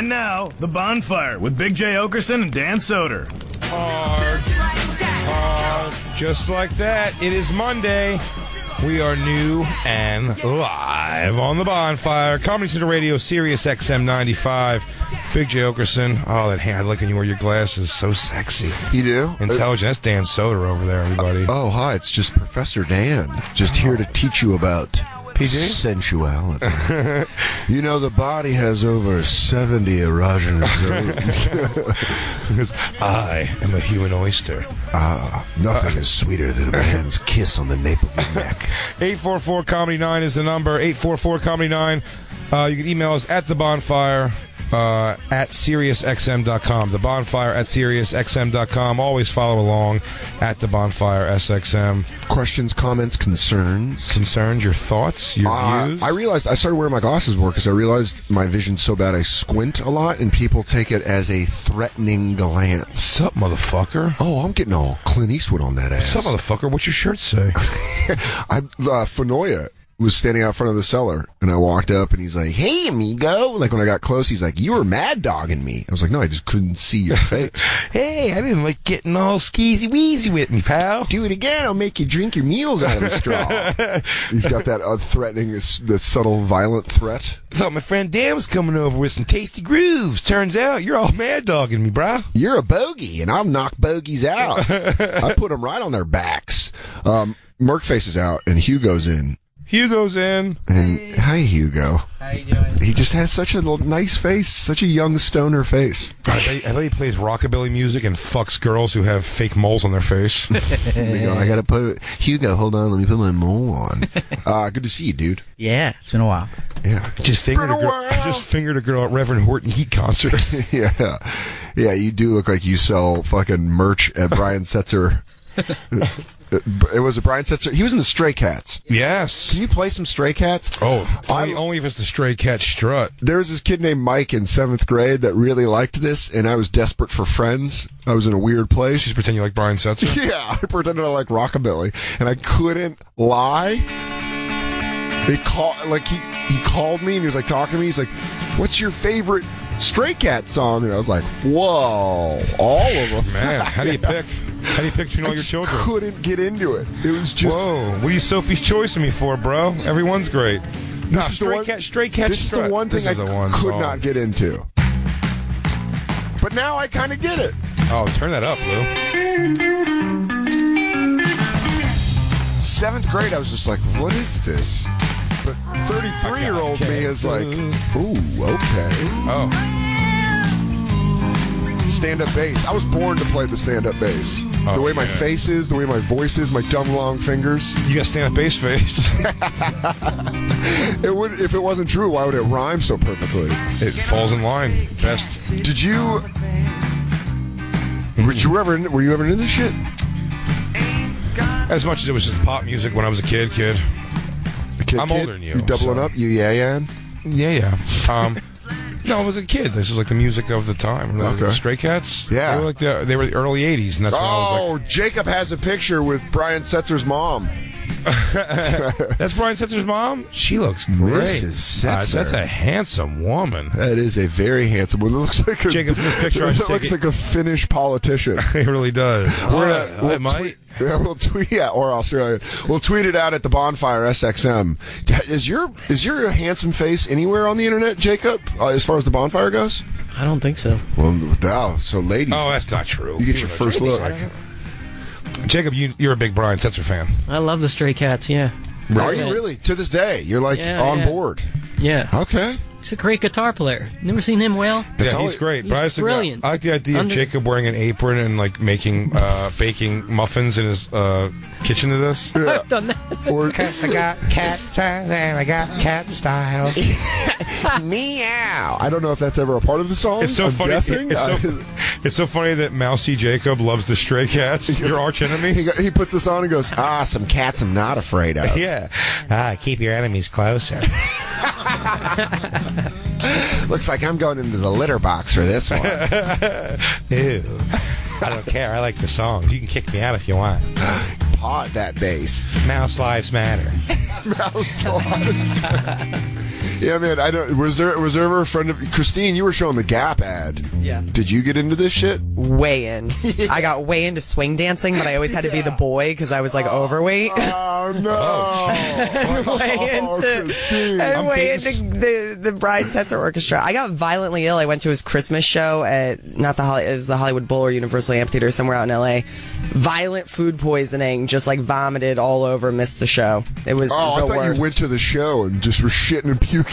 And now, The Bonfire with Big Jay Oakerson and Dan Soder. Just like that, it is Monday. We are new and live on The Bonfire. Comedy Central Radio, Sirius XM 95. Big Jay Oakerson. Oh, that hand look, and you wear your glasses. So sexy. You do? Intelligent. That's Dan Soder over there, everybody. Oh, hi. It's just Professor Dan. Just here to teach you about... sensuality. You know, the body has over 70 erogenous zones. I am a human oyster. Nothing is sweeter than a man's kiss on the nape of your neck. 844-COMEDY-9 is the number. 844-COMEDY-9. You can email us at thebonfire at SiriusXM.com. Thebonfire at SiriusXM.com. Always follow along at thebonfire SXM. Questions, comments, concerns. Concerns, your thoughts, your views. I realized I started wearing my glasses more because I realized my vision's so bad I squint a lot, and people take it as a threatening glance. What's up, motherfucker? Oh, I'm getting all Clint Eastwood on that ass. What's up, motherfucker? What's your shirt say? Fenoya was standing out front of the cellar, and I walked up, and he's like, "Hey, amigo." Like, when I got close, he's like, "You were mad dogging me." I was like, "No, I just couldn't see your face." Hey, I didn't like getting all skeezy-weezy with me, pal. Do it again, I'll make you drink your meals out of a straw. He's got that threatening, the subtle, violent threat. I thought my friend Dan was coming over with some tasty grooves. Turns out you're all mad dogging me, bro. You're a bogey, and I'll knock bogeys out. I put them right on their backs. Merkface is out, and Hugo's in. Hugo's in. And hey. Hi, Hugo. How you doing? He just has such a nice face, such a young stoner face. I bet he plays rockabilly music and fucks girls who have fake moles on their face. They go, I gotta put it. Hugo, hold on, let me put my mole on. Good to see you, dude. Yeah, it's been a while. Yeah, just fingered a girl at Reverend Horton Heat concert. Yeah, yeah, you do look like you sell fucking merch at Brian Setzer. It was a Brian Setzer. He was in the Stray Cats. Yes. Can you play some Stray Cats? Oh, only if it's the Stray Cat strut. There was this kid named Mike in 7th grade that really liked this, and I was desperate for friends. I was in a weird place. Just pretend you like Brian Setzer? Yeah, I pretended I like rockabilly, and I couldn't lie. He called me, and he was like talking to me. He's like, "What's your favorite Stray Cat song?" And I was like, "Whoa, all of them, man." How do you pick? How do you pick between all your children? I couldn't get into it. It was just, whoa. What are you Sophie's choicing me for, bro? Everyone's great. Stray Cat. This is the one thing I could not get into. But now I kind of get it. Oh, turn that up, Lou. 7th grade, I was just like, "What is this?" But 33-year-old me is like, "Ooh, okay." Oh. Stand-up bass. I was born to play the stand-up bass. Okay. The way my face is, the way my voice is, my dumb long fingers. You got stand-up bass face. It would, if it wasn't true, why would it rhyme so perfectly? It falls in line. Best. Did you? Were you ever into this shit? As much as it was just pop music when I was a kid. I'm older than you. You doubling up? You yeah. No, I was a kid. This was like the music of the time. Like, okay. The Stray Cats. Yeah, they were like the early '80s, and that's when I was like, Jacob has a picture with Brian Setzer's mom. That's Brian Setzer's mom. She looks great. Mrs. Setzer. That's a handsome woman. That is a very handsome woman. It looks like a, Jacob, in this picture, it looks like a Finnish politician. It really does. We'll tweet, or Australian. We'll tweet it out at the Bonfire SXM. Is your handsome face anywhere on the internet, Jacob? As far as the Bonfire goes, I don't think so. Well, no. So, ladies. Oh, that's not true. You get your first look. Jacob, you're a big Brian Setzer fan. I love the Stray Cats, yeah. Are you really? To this day, you're like on board. Yeah. Okay. He's a great guitar player. Never seen him well. Yeah, he's great. He's brilliant. I like the idea of Jacob wearing an apron and like making, baking muffins in his kitchen to this. Yeah. I've done that. Or, I got cat style and I got cat style. Meow. I don't know if that's ever a part of the song. It's so funny. It's so funny that Mousy Jacob loves the Stray Cats. Your arch enemy. He puts this on and goes, "Some cats I'm not afraid of." Yeah. Keep your enemies closer. Looks like I'm going into the litter box for this one. Ew. I don't care. I like the song. You can kick me out if you want. Paw that bass. Mouse lives matter. Mouse lives matter. Yeah, man. I don't. Was there ever a friend of Christine? You were showing the Gap ad. Yeah. Did you get into this shit? Way in. Yeah. I got way into swing dancing, but I always had to be the boy because I was like overweight. Oh no! I'm way into the Brian Setzer Orchestra. I got violently ill. I went to his Christmas show at it was the Hollywood Bowl or Universal Amphitheater somewhere out in L.A. Violent food poisoning, just like vomited all over. Missed the show. It was. Oh, the I thought worst. You went to the show and just were shitting and puking.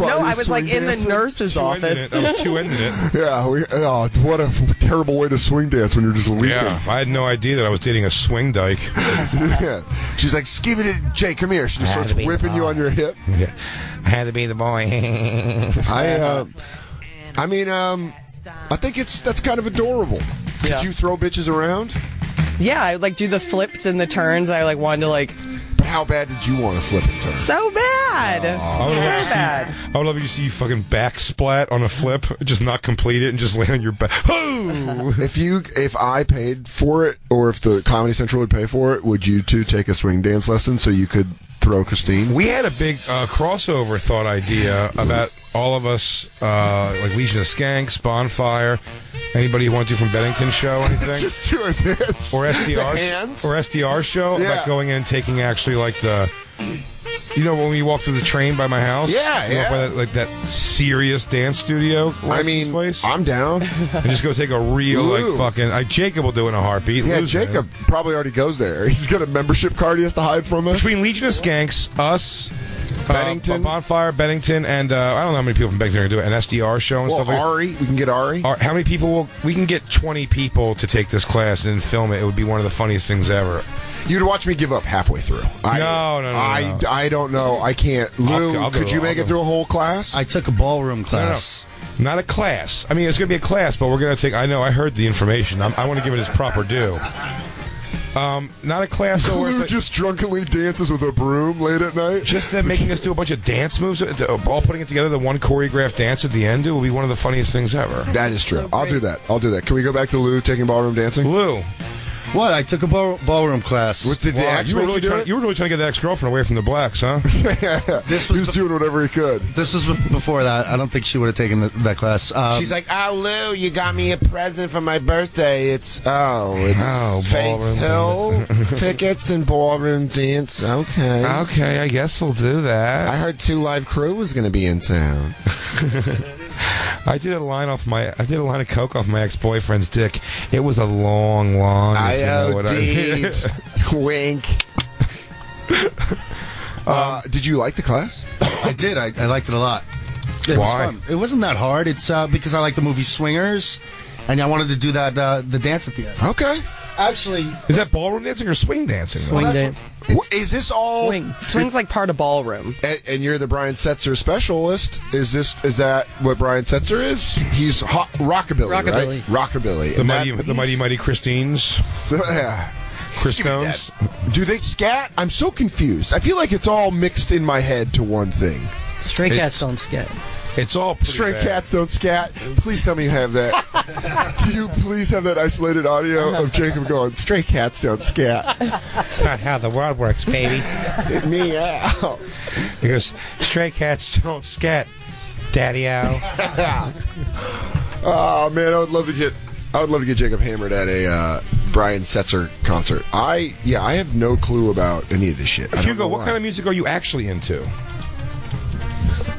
No, I was like dancing in the nurse's office. I was two ended it. Yeah, what a terrible way to swing dance when you're just leaking. Yeah, I had no idea that I was dating a swing dyke. Yeah. She's like, "Give it, Jay, come here." She just starts whipping you on your hip. Yeah. I had to be the boy. I think that's kind of adorable. Yeah. Did you throw bitches around? Yeah, I would like do the flips and the turns. I like wanted to like. But how bad did you want to flip and turn? So bad. I would love to see you fucking back splat on a flip, just not complete it, and just land on your back. If I paid for it, or if the Comedy Central would pay for it, would you two take a swing dance lesson so you could throw Christine? We had a big crossover thought idea about all of us, like Legion of Skanks, Bonfire. Anybody you want to do from Bennington show or anything? Just doing this. Or SDR show? Yeah. About going in and taking actually like the... You know when we walked to the train by my house? Yeah, yeah. By that, like that serious dance studio place? I'm down. And just go take a real like fucking... Jacob will do it in a heartbeat. Yeah, Jacob probably already goes there. He's got a membership card he has to hide from us. Between Legion of Skanks, us... Bennington, Bonfire, Bennington, and I don't know how many people from Bennington are going to do it. An SDR show and stuff like that. Ari, we can get Ari. How many people will we can get? 20 people to take this class and film it. It would be one of the funniest things ever. You'd watch me give up halfway through. No. I don't know. I can't. Lou, could you make it through a whole class? I took a ballroom class. No. Not a class. I mean, it's going to be a class, but we're going to take. I know. I heard the information. I want to give it its proper due. Not a class. Lou just drunkenly dances with a broom late at night. Just that making us do a bunch of dance moves, all putting it together, the one choreographed dance at the end, it will be one of the funniest things ever. That is true. I'll do that. Can we go back to Lou taking ballroom dancing? Lou. What? I took a ballroom class. With the ex you were really trying to get the ex-girlfriend away from the blacks, huh? Yeah. He was doing whatever he could. This was before that. I don't think she would have taken that class. She's like, "Oh, Lou, you got me a present for my birthday. It's Faith Hill tickets and ballroom dance." Okay, I guess we'll do that. I heard 2 Live Crew was going to be in town. I did a line of coke off my ex-boyfriend's dick. It was a long line. Wink. Did you like the class? I did. I liked it a lot. Why? It wasn't that hard. It's because I like the movie Swingers, and I wanted to do that the dance at the end. Okay. Actually, is that ballroom dancing or swing dancing? Swing dance. Is this all swing? Swing's like part of ballroom. And you're the Brian Setzer specialist. Is that what Brian Setzer is? He's rockabilly, right? Rockabilly. The mighty, mighty Christines. Yeah. Christones. Do they scat? I'm so confused. I feel like it's all mixed in my head to one thing. Stray Cats don't scat. It's all Stray Cats don't scat. Please tell me you have that. Do you please have that isolated audio of Jacob going, "Stray Cats don't scat"? It's not how the world works, baby. Meow. He goes, "Stray Cats don't scat, daddy-o." Oh man, I would love to get Jacob hammered at a Brian Setzer concert. I have no clue about any of this shit. Hugo, what kind of music are you actually into?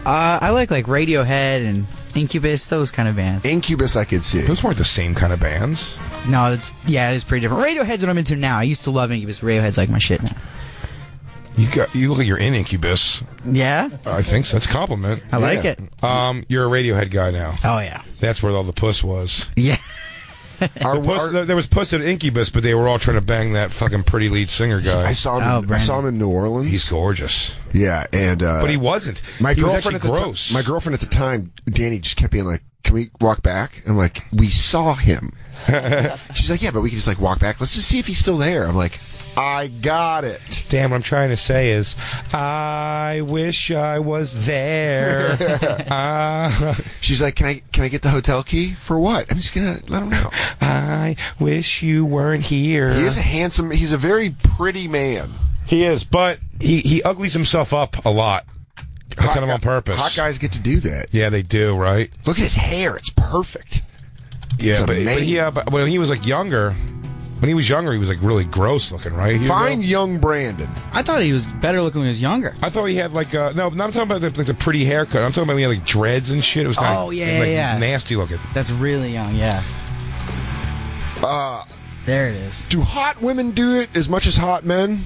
I like Radiohead and Incubus, those kind of bands. Incubus, I could see. Those weren't the same kind of bands. No, it is pretty different. Radiohead's what I'm into now. I used to love Incubus. Radiohead's like my shit now. You look like you're in Incubus. Yeah? I think so. That's a compliment. I like it. You're a Radiohead guy now. Oh, yeah. That's where all the puss was. Yeah. There was puss at Incubus, but they were all trying to bang that fucking pretty lead singer guy. I saw him in New Orleans. He's gorgeous. Yeah, and but he wasn't. My girlfriend at the time, Danny, just kept being like, "Can we walk back?" I'm like, "We saw him." She's like, "Yeah, but we can just like walk back. Let's just see if he's still there." I'm like, "I got it." Damn, what I'm trying to say is, I wish I was there. She's like, "Can I get the hotel key for what?" I'm just gonna let him know. I wish you weren't here. He is handsome. He's a very pretty man. He is, but he uglies himself up a lot. I cut him on purpose. Hot guys get to do that. Yeah, they do, right? Look at his hair. It's perfect. Yeah, it's but when he was like younger, he was like really gross looking, right? Fine young Brandon. I thought he was better looking when he was younger. I thought he had like no, I'm talking about like the pretty haircut. I'm talking about when he had like dreads and shit. It was kind of nasty looking. That's really young, yeah. There it is. Do hot women do it as much as hot men?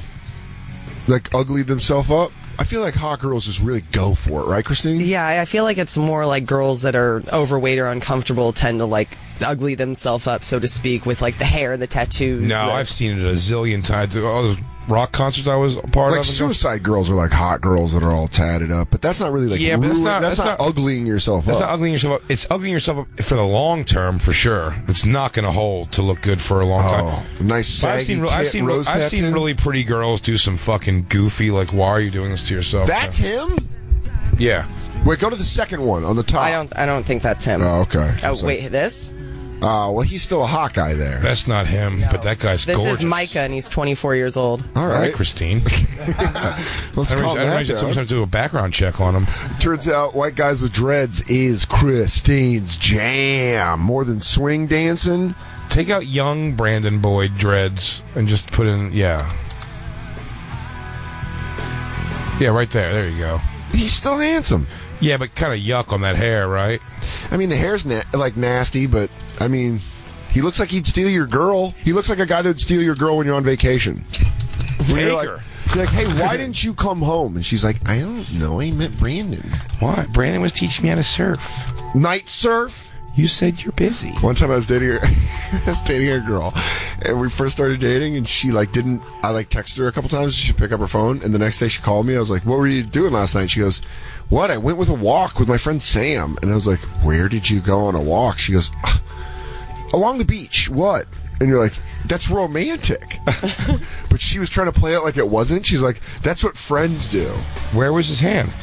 Like ugly themselves up? I feel like hot girls just really go for it, right, Christine? Yeah, I feel like it's more like girls that are overweight or uncomfortable tend to like ugly themselves up, so to speak, with like the hair and the tattoos. No, I've seen it a zillion times. All those rock concerts I was a part of. Like Suicide Girls are like hot girls that are all tatted up, but that's not really like that's not uglying yourself up. That's not uglying yourself up. It's uglying yourself up for the long term for sure. It's not going to hold to look good for a long time. Nice saggy tip, I've seen really pretty girls do some fucking goofy like, why are you doing this to yourself? That's him? Yeah. Wait, go to the second one on the top. I don't think that's him. Oh, okay. Oh, wait, this? Well, he's still a hot guy there. That's not him, but that guy's gorgeous. This is Micah, and he's 24 years old. All right. All right, Christine. I have to do a background check on him. Turns out white guys with dreads is Christine's jam. More than swing dancing. Take out young Brandon Boyd dreads and just put in, yeah, right there. There you go. He's still handsome. Yeah, but kind of yuck on that hair, right? I mean, the hair's like nasty, but I mean, he looks like he'd steal your girl. He looks like a guy that would steal your girl when you're on vacation. Like, hey, why didn't you come home? And she's like, I don't know. I met Brandon. Why? Brandon was teaching me how to surf. Night surf? You said you're busy. One time I was dating her, girl, and we first started dating, and she like didn't. I like texted her a couple times. She'd pick up her phone, and the next day she called me. I was like, "What were you doing last night?" She goes, "What? I went with a walk with my friend Sam." And I was like, "Where did you go on a walk?" She goes, "Along the beach." What? And you're like, "That's romantic." But she was trying to play it like it wasn't. She's like, "That's what friends do." Where was his hand?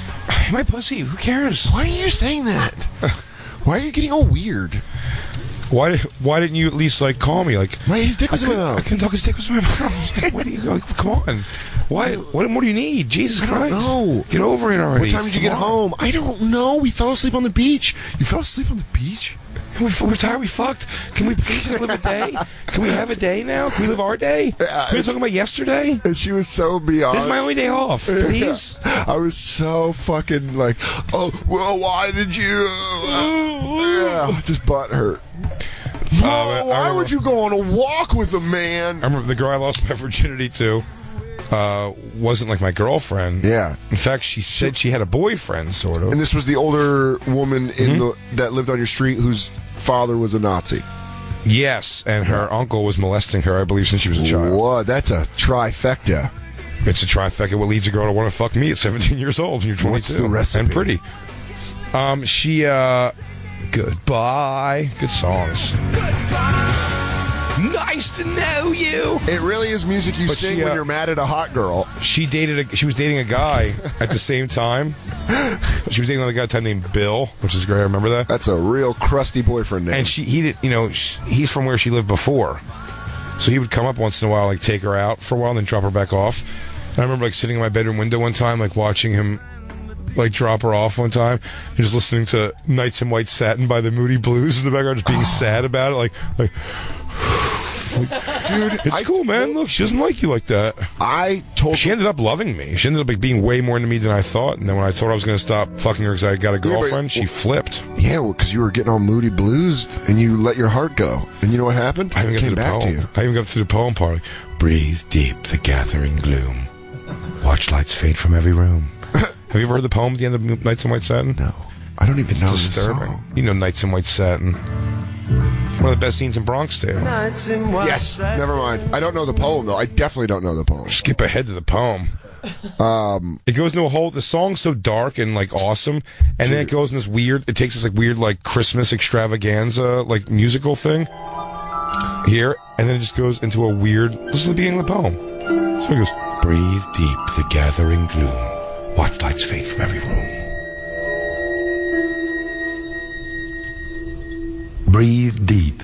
My pussy. Who cares? Why are you saying that? Why are you getting all weird? Why didn't you at least like call me? Like, his dick was in my mouth. I couldn't talk. His dick was in my mouth. Like, what are you going? Come on. What more do you need? Jesus Christ! No, get over it already. What time did you get home? I don't know. We fell asleep on the beach. You fell asleep on the beach? We're tired. We fucked. Can we please just live a day? Can we have a day now? Can we live our day? We were talking about yesterday. And she was so beyond. This is my only day off. Please. Yeah. I was so fucking like, oh, well, why did you? Yeah, just butt hurt. Why would you go on a walk with a man? I remember the girl I lost my virginity to wasn't like my girlfriend. Yeah. In fact, she said she had a boyfriend, sort of. And this was the older woman in that lived on your street whose father was a Nazi. Yes, and her uncle was molesting her, I believe, since she was a child. Whoa, that's a trifecta. It's a trifecta. What leads a girl to want to fuck me at 17 years old when you're 22? What's the recipe? And pretty. She, Goodbye. Good songs. Goodbye. Nice to know you. It really is music you sing when you're mad at a hot girl. She was dating a guy at the same time. She was dating another guy named Bill, which is great. I remember that. That's a real crusty boyfriend name. And he's from where she lived before, so he would come up once in a while, like take her out for a while, and then drop her back off. And I remember like sitting in my bedroom window one time, like watching him. Like drop her off one time, and just listening to "Nights in White Satin" by the Moody Blues in the background, just being sad about it. Like dude, it's cool, man. Look, she doesn't like you like that. She ended up loving me. She ended up like being way more into me than I thought. And then when I told her I was going to stop fucking her because I got a girlfriend, she flipped. Yeah, well, because you were getting all Moody Blues and you let your heart go. And you know what happened? I even got through the poem. I even got through the poem part. Breathe deep the gathering gloom. Watch lights fade from every room. Have you ever heard the poem at the end of Nights in White Satin? No. I don't even know this song. You know Nights in White Satin. One of the best scenes in Bronx Tale. Yes. Never mind. I don't know the poem, though. I definitely don't know the poem. Skip ahead to the poem. It goes into a whole... The song's so dark and, like, awesome. And then it goes in this weird... It takes this, like, weird, like, Christmas extravaganza, like, musical thing. Here. And then it just goes into a weird... This is the beginning of the poem. So it goes... Breathe deep the gathering gloom. Watch lights fade from every room. Breathe deep,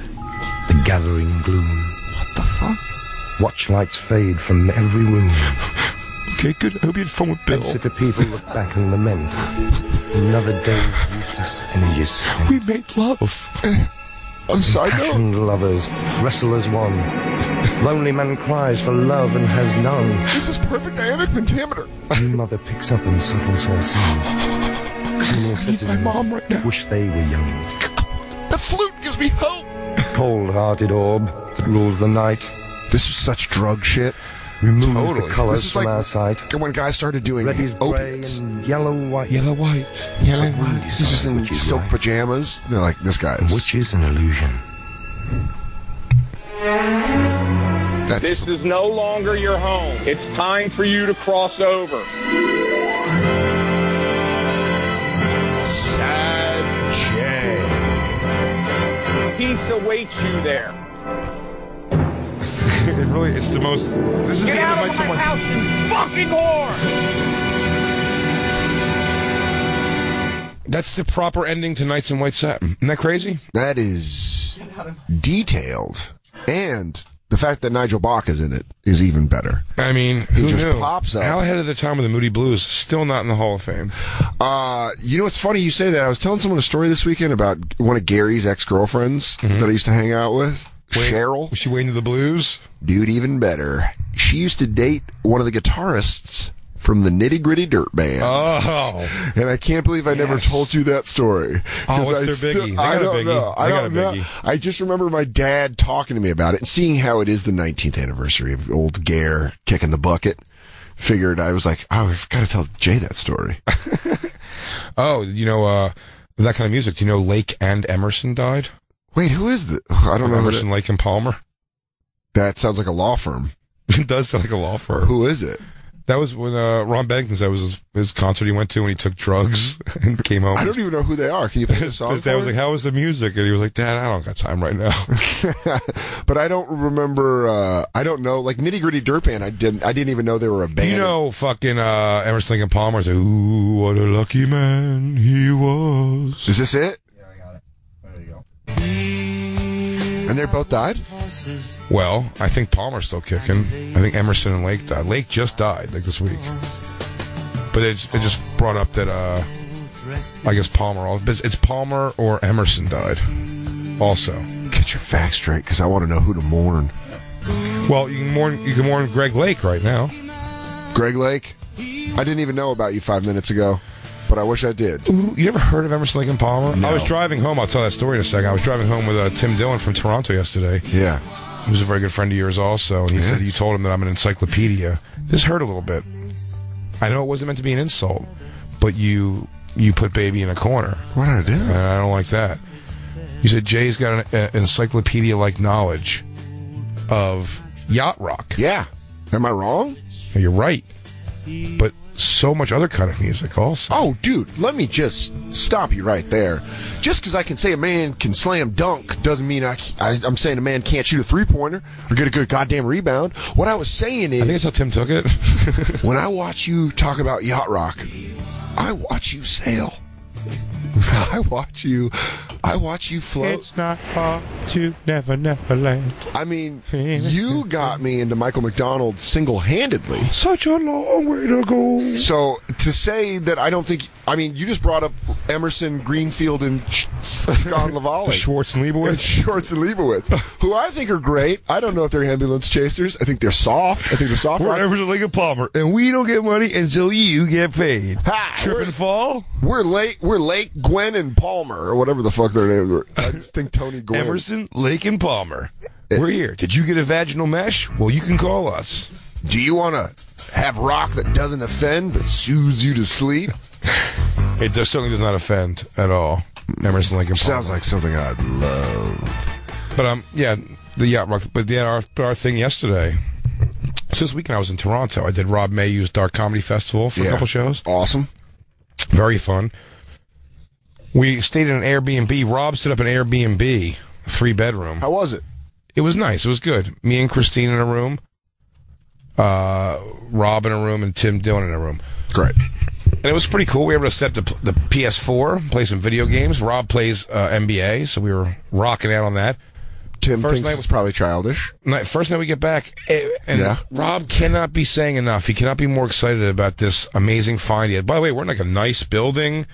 the gathering gloom. What the fuck? Watch lights fade from every room. Okay, good. I hope you had fun with Bill. Consider people look back and lament. Another day of useless energies. We made love. On side note. Lovers, wrestlers one. Lonely man cries for love and has none. This is perfect ionic pentameter. Your mother picks up and settles her son. Senior citizens my mom right now. Wish they were young. The flute gives me hope. Cold-hearted orb that rules the night. This is such drug shit. Remove totally. The colors from like our sight. When guys started doing opiates. Yellow, white. He's just in silk pajamas. They're like, this guy's. Which is an illusion. This is no longer your home. It's time for you to cross over. Sad Jay. Peace awaits you there. It really, it's the most. This is the end of my someone. Get out of my house, you fucking whore! That's the proper ending to Nights in White Satin. Isn't that crazy? That is detailed. And the fact that Nigel Bach is in it is even better. I mean, he just knew? Pops up. How ahead of the time of the Moody Blues? Still not in the Hall of Fame. You know, it's funny you say that. I was telling someone a story this weekend about one of Gary's ex-girlfriends that I used to hang out with. Cheryl. Was she way into the blues? Dude, even better. She used to date one of the guitarists from the Nitty Gritty Dirt Band. Oh. And I can't believe I never told you that story. Oh, what's their biggie? I don't know. I don't know. I just remember my dad talking to me about it and seeing how it is the 19th anniversary of old Gare kicking the bucket. Figured I was like, oh, I've got to tell Jay that story. Oh, you know, that kind of music. Do you know Lake and Emerson died? Wait, who is the? I don't know. Emerson, Lake and Palmer. That sounds like a law firm. It does sound like a law firm. Who is it? That was when Ron Bennington. That was his concert he went to when he took drugs and came home. I don't even know who they are. Can you play the song? His dad was like, "How was the music?" And he was like, "Dad, I don't got time right now." But I don't remember. I don't know. Like Nitty Gritty Dirt Band. I didn't even know they were a band. You know, fucking Emerson, Lake and Palmer. Like, ooh, what a lucky man he was. Is this it? And they both died? Well, I think Palmer's still kicking. I think Emerson and Lake died. Lake just died, like, this week. But it just brought up that, I guess Palmer. It's Palmer or Emerson died also. Get your facts straight, because I want to know who to mourn. Well, you can mourn Greg Lake right now. Greg Lake? I didn't even know about you 5 minutes ago. But I wish I did. Ooh, you ever heard of Emerson, Lake and Palmer? No. I was driving home. I'll tell that story in a second. I was driving home with Tim Dillon from Toronto yesterday. Yeah. Who's a very good friend of yours also. And he said, you told him that I'm an encyclopedia. This hurt a little bit. I know it wasn't meant to be an insult, but you put baby in a corner. What did I do? And I don't like that. You said, Jay's got an encyclopedia-like knowledge of yacht rock. Yeah. Am I wrong? You're right. But so much other kind of music also. Oh, dude, let me just stop you right there. Just because I can say a man can slam dunk doesn't mean I'm saying a man can't shoot a three-pointer or get a good goddamn rebound. What I was saying is... I think that's how Tim took it. When I watch you talk about yacht rock, I watch you sail. I watch you float. It's not far to never land. I mean, you got me into Michael McDonald single-handedly. Such a long way to go. So, to say that I don't think... I mean, you just brought up Emerson, Greenfield, and Scott LaValle. Schwartz and Leibowitz. Who I think are great. I don't know if they're ambulance chasers. I think they're soft. I think they're soft. We're Emerson, Lake and Palmer, and we don't get money until you get paid. Ha! Trip and fall? We're Lake, Gwen, and Palmer, or whatever the fuck their names were. I just think Tony Gwen. Emerson, Lake, and Palmer. We're here. Did you get a vaginal mesh? Well, you can call us. Do you want to have rock that doesn't offend but soothes you to sleep? It certainly does not offend at all. Emerson, Lake, and Palmer. Sounds like something I'd love. But, the yacht rock. But, our thing yesterday. So this weekend I was in Toronto. I did Rob Mayhew's Dark Comedy Festival for a couple shows. Awesome. Very fun. We stayed in an Airbnb. Rob set up an Airbnb, a 3-bedroom. How was it? It was nice. It was good. Me and Christine in a room, Rob in a room, and Tim Dillon in a room. Great. And it was pretty cool. We were able to set up the PS4, play some video games. Rob plays NBA, so we were rocking out on that. Tim first thinks night, it's probably childish. First night we get back, and yeah. Rob cannot be saying enough. He cannot be more excited about this amazing find he had. By the way, we're in like a nice building,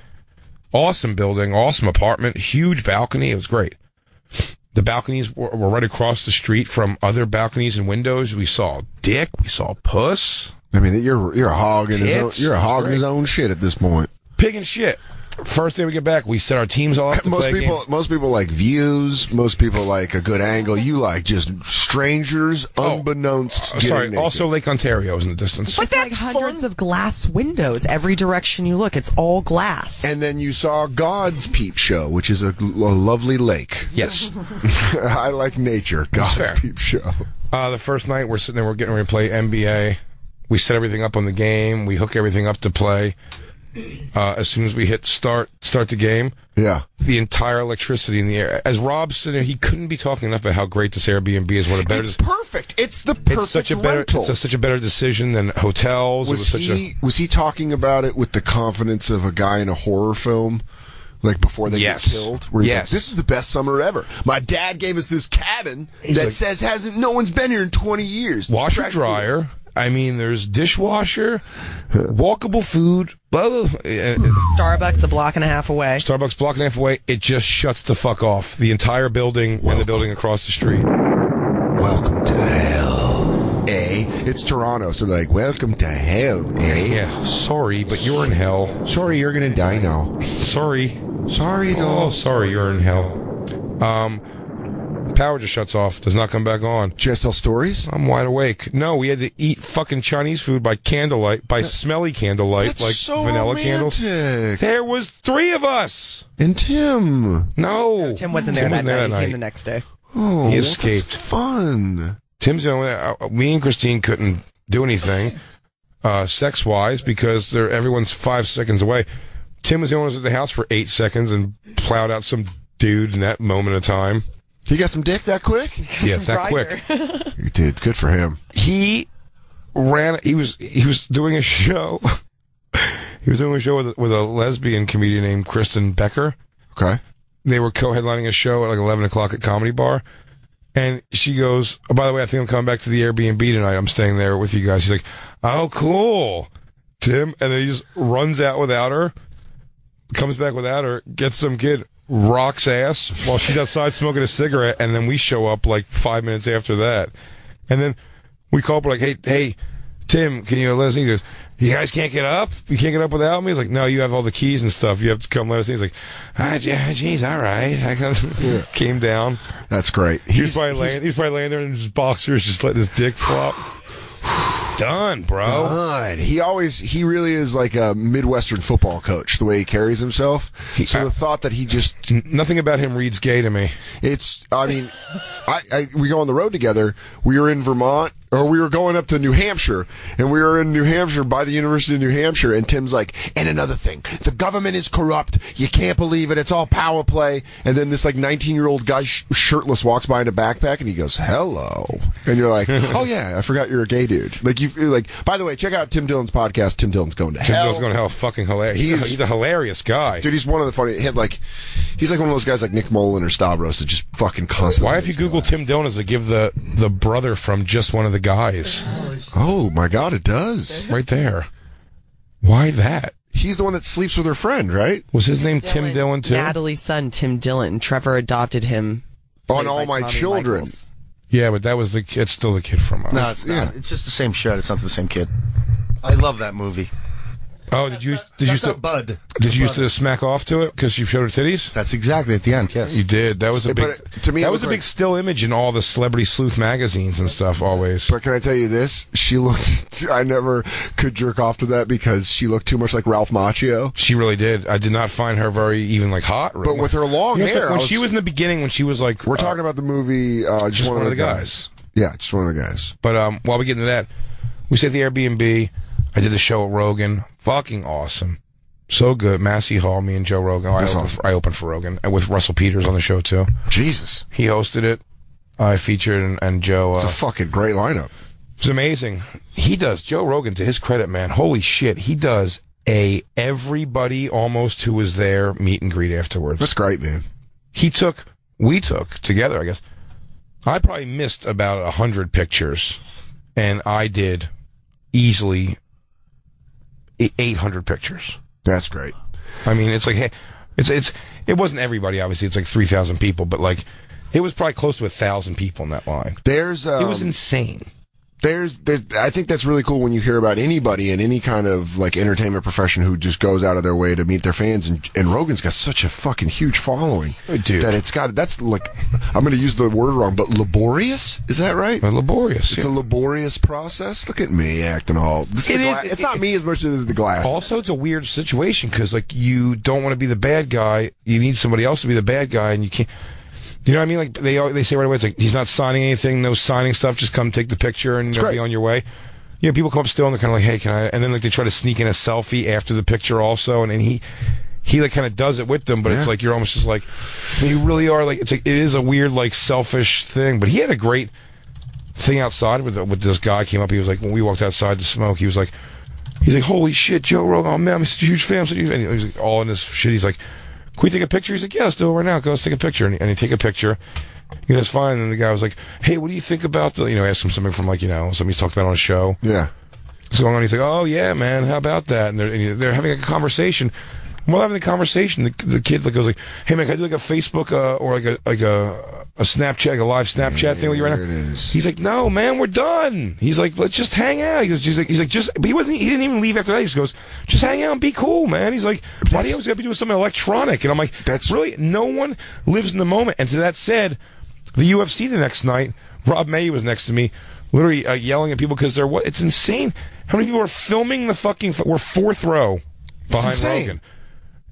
awesome apartment, huge balcony. It was great. The balconies were right across the street from other balconies and windows. We saw Dick. We saw Puss. I mean, you're a hog in his own shit at this point. Pig and shit. First day we get back, we set our teams all up to play a game. Most people like views. Most people like a good angle. You like just strangers, unbeknownst. Sorry, naked. Also Lake Ontario is in the distance. But that's like hundreds of glass windows. Every direction you look, it's all glass. And then you saw God's Peep Show, which is a lovely lake. Yes. I like nature. God's Peep Show. The first night we're sitting there, we're getting ready to play NBA. We set everything up on the game. We hook everything up to play. As soon as we hit start the game, yeah, the entire electricity in the air. As Rob's sitting there, he couldn't be talking enough about how great this Airbnb is. What a better, perfect. It's the perfect. It's such a better rental. It's such a better decision than hotels. Was he talking about it with the confidence of a guy in a horror film? Like before they get killed, where he's like, "This is the best summer ever. My dad gave us this cabin that no one's been here in 20 years. Washer dryer." I mean, there's dishwasher, walkable food, blah, blah, blah. Starbucks a block and a half away. It just shuts the fuck off. The entire building and the building across the street. Welcome to hell, eh? It's Toronto, so like, welcome to hell, eh? Yeah, sorry, but you're in hell. Sorry, you're going to die now. Sorry, though. Oh, sorry, you're in hell. Power just shuts off. Does not come back on. Just tell stories? I'm wide awake. No, we had to eat fucking Chinese food by candlelight, by smelly candlelight, that's like so vanilla romantic. Candles. There was three of us. And Tim. No. Tim wasn't there that night. He came the next day. Oh, he escaped. That's fun. Tim's the only. Me and Christine couldn't do anything sex-wise because everyone's 5 seconds away. Tim was the only one who was at the house for 8 seconds and plowed out some dude in that moment of time. He got some dick that quick? Yeah, that quick. He did. Good for him. He was doing a show. He was doing a show with a lesbian comedian named Kristen Becker. Okay. They were co-headlining a show at like 11 o'clock at Comedy Bar. And she goes, "Oh, by the way, I think I'm coming back to the Airbnb tonight. I'm staying there with you guys." He's like, "Oh, cool, Tim." And then he just runs out without her, comes back without her, gets some kid. Rock's ass while she's outside smoking a cigarette, and then we show up like 5 minutes after that. And then we call up, like, hey, Tim, can you let us in? He goes, "You guys can't get up? You can't get up without me?" He's like, "No, you have all the keys and stuff. You have to come let us in." He's like, geez, all right. I came down. That's great. He's probably laying there in his boxers, just letting his dick flop. Done, bro. Done. He really is like a Midwestern football coach, the way he carries himself. The thought that he just... Nothing about him reads gay to me. We go on the road together. We were in Vermont, or we were going up to New Hampshire, and we were in New Hampshire by the University of New Hampshire, and Tim's like, "And another thing, the government is corrupt. You can't believe it. It's all power play." And then this like 19-year-old guy shirtless walks by in a backpack, and he goes, "Hello." And you're like, "Oh yeah, I forgot you're a gay dude." Like, you're like, by the way, check out Tim Dillon's podcast. Tim Dillon's going to hell. Tim Dillon's going to hell. Fucking hilarious. He's a hilarious guy, dude. He's one of the funny. He's like one of those guys like Nick Mullen or Stavros that just fucking constantly. Why, if you Google Tim Dillon, does it give the brother from just one of the guys? Oh my God, it does. Right there. Why that? He's the one that sleeps with her friend, right? Was his name Tim Dillon too? Natalie's son, Tim Dillon. Trevor adopted him. On All My Children. Michaels. Yeah, but that was it's still the kid from us. No, it's not. It's just the same shit. It's not the same kid. I love that movie. Oh, did you used to smack off to it because you showed her titties? That's exactly at the end. Yes, you did. That was a big. To me, that was a big still image in all the Celebrity Sleuth magazines and stuff. Always. But can I tell you this? She looked. I never could jerk off to that because she looked too much like Ralph Macchio. She really did. I did not find her very even like hot. Really. But with her long hair, she was in the beginning, when she was like, we're talking about the movie. Just one of the guys. Yeah, just one of the guys. But while we get into that, we stayed at the Airbnb. I did the show at Rogan. Fucking awesome. So good. Massey Hall, me and Joe Rogan. I opened for Rogan. With Russell Peters on the show, too. Jesus. He hosted it. I featured, and Joe... It's a fucking great lineup. It's amazing. He does. Joe Rogan, to his credit, man. Holy shit. He does everybody almost who was there meet and greet afterwards. That's great, man. We took together, I guess, I probably missed about 100 pictures, and I did easily 800 pictures. That's great. I mean, it's like, hey, it wasn't everybody, obviously. It's like 3,000 people, but like, it was probably close to 1,000 people in that line. It was insane. I think that's really cool when you hear about anybody in any kind of like entertainment profession who just goes out of their way to meet their fans, and Rogan's got such a fucking huge following, dude, that it's got, that's like, I'm going to use the word wrong, but laborious, is that right? Laborious. It's a laborious process. Look at me acting all. It's not me as much as the glass. Also, it's a weird situation because like you don't want to be the bad guy. You need somebody else to be the bad guy, and you can't. You know what I mean? Like they say right away, it's like he's not signing anything, no signing stuff. Just come take the picture and be on your way. You know, people come up still and they're kind of like, "Hey, can I?" And then like they try to sneak in a selfie after the picture also, and he like kind of does it with them, but it's like you're almost just like you really are like it is a weird like selfish thing. But he had a great thing outside with this guy came up. He was like, when we walked outside to smoke, he was like, "Holy shit, Joe Rogan! Oh man, I'm such a huge fan." And he was like, all in this shit. He's like, "Can we take a picture?" He's like, "Yeah, let's do it right now. Go, let's take a picture." And he take a picture. He goes, "Fine." And then the guy was like, "Hey, what do you think about the, asked him something from like, something he's talked about on a show. Yeah. What's going on?" He's like, "Oh, yeah, man, how about that?" And they're having a conversation. While having the conversation, the kid goes like, "Hey, man, can I do like a Facebook or like a Snapchat, like a live Snapchat thing with you right now?" It is. He's like, "No, man, we're done." He's like, "Let's just hang out." He goes, but he didn't even leave after that. He just goes, "Just hang out and be cool, man." He's like, "Why do you always have to do something electronic?" And I'm like, "That's really, no one lives in the moment." And to that said, the UFC the next night, Rob Mayhew was next to me, literally yelling at people because they're what? It's insane how many people are filming the fucking. We're fourth row behind Rogan.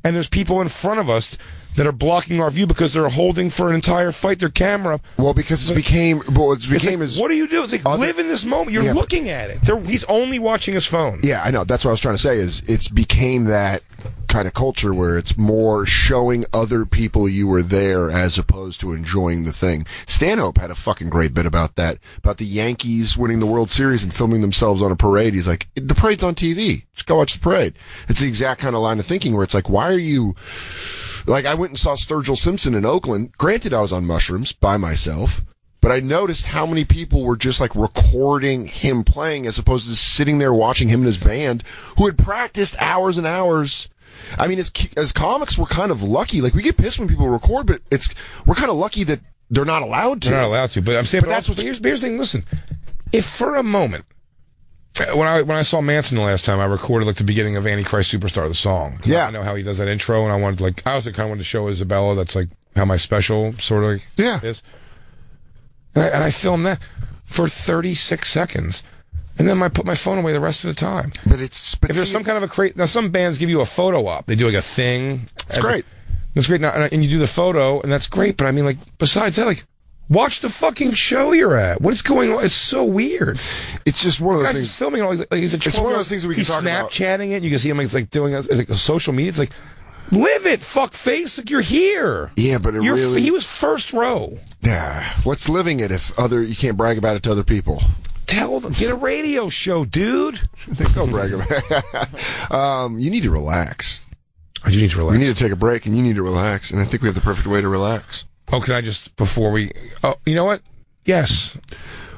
And there's people in front of us that are blocking our view because they're holding for an entire fight their camera. Well, because it became like, what do you do? It's like, live in this moment. You're looking at it. He's only watching his phone. Yeah, I know. That's what I was trying to say is it's became that kind of culture where it's more showing other people you were there as opposed to enjoying the thing. Stanhope had a fucking great bit about that, about the Yankees winning the World Series and filming themselves on a parade. He's like, the parade's on TV. Just go watch the parade. It's the exact kind of line of thinking where it's like, why are you... Like, I went and saw Sturgill Simpson in Oakland. Granted, I was on mushrooms by myself, but I noticed how many people were just, like, recording him playing as opposed to sitting there watching him and his band who had practiced hours and hours. I mean, as comics, we're kind of lucky. Like, we get pissed when people record, but we're kind of lucky that they're not allowed to. They're not allowed to, but I'm saying... But that's also, here's the thing, listen. If for a moment... When I saw Manson the last time, I recorded like the beginning of Antichrist Superstar, the song. Yeah, I know how he does that intro, and I wanted I also kind of wanted to show Isabella. That's like how my special sort of is. And I filmed that for 36 seconds, and then I put my phone away the rest of the time. But it's if there's some kind of a now some bands give you a photo op. They do like a thing. It's great. That's great. Now, and you do the photo, and that's great. But I mean, like besides that, like. Watch the fucking show you're at. What's going on? It's so weird. It's just one of those things. Filming all like he's a troll. It's one of those things that we can talk about. He's Snapchatting it. You can see him. It's like doing like social media. It's like live it, fuck face. Like you're here. Yeah, but he was first row. Yeah. What's living it if you can't brag about it to other people? Tell them. Get a radio show, dude. They don't brag about it. You need to relax. I do need to relax. We need to take a break, and you need to relax. And I think we have the perfect way to relax. Oh, can I just, before we... Oh, you know what? Yes.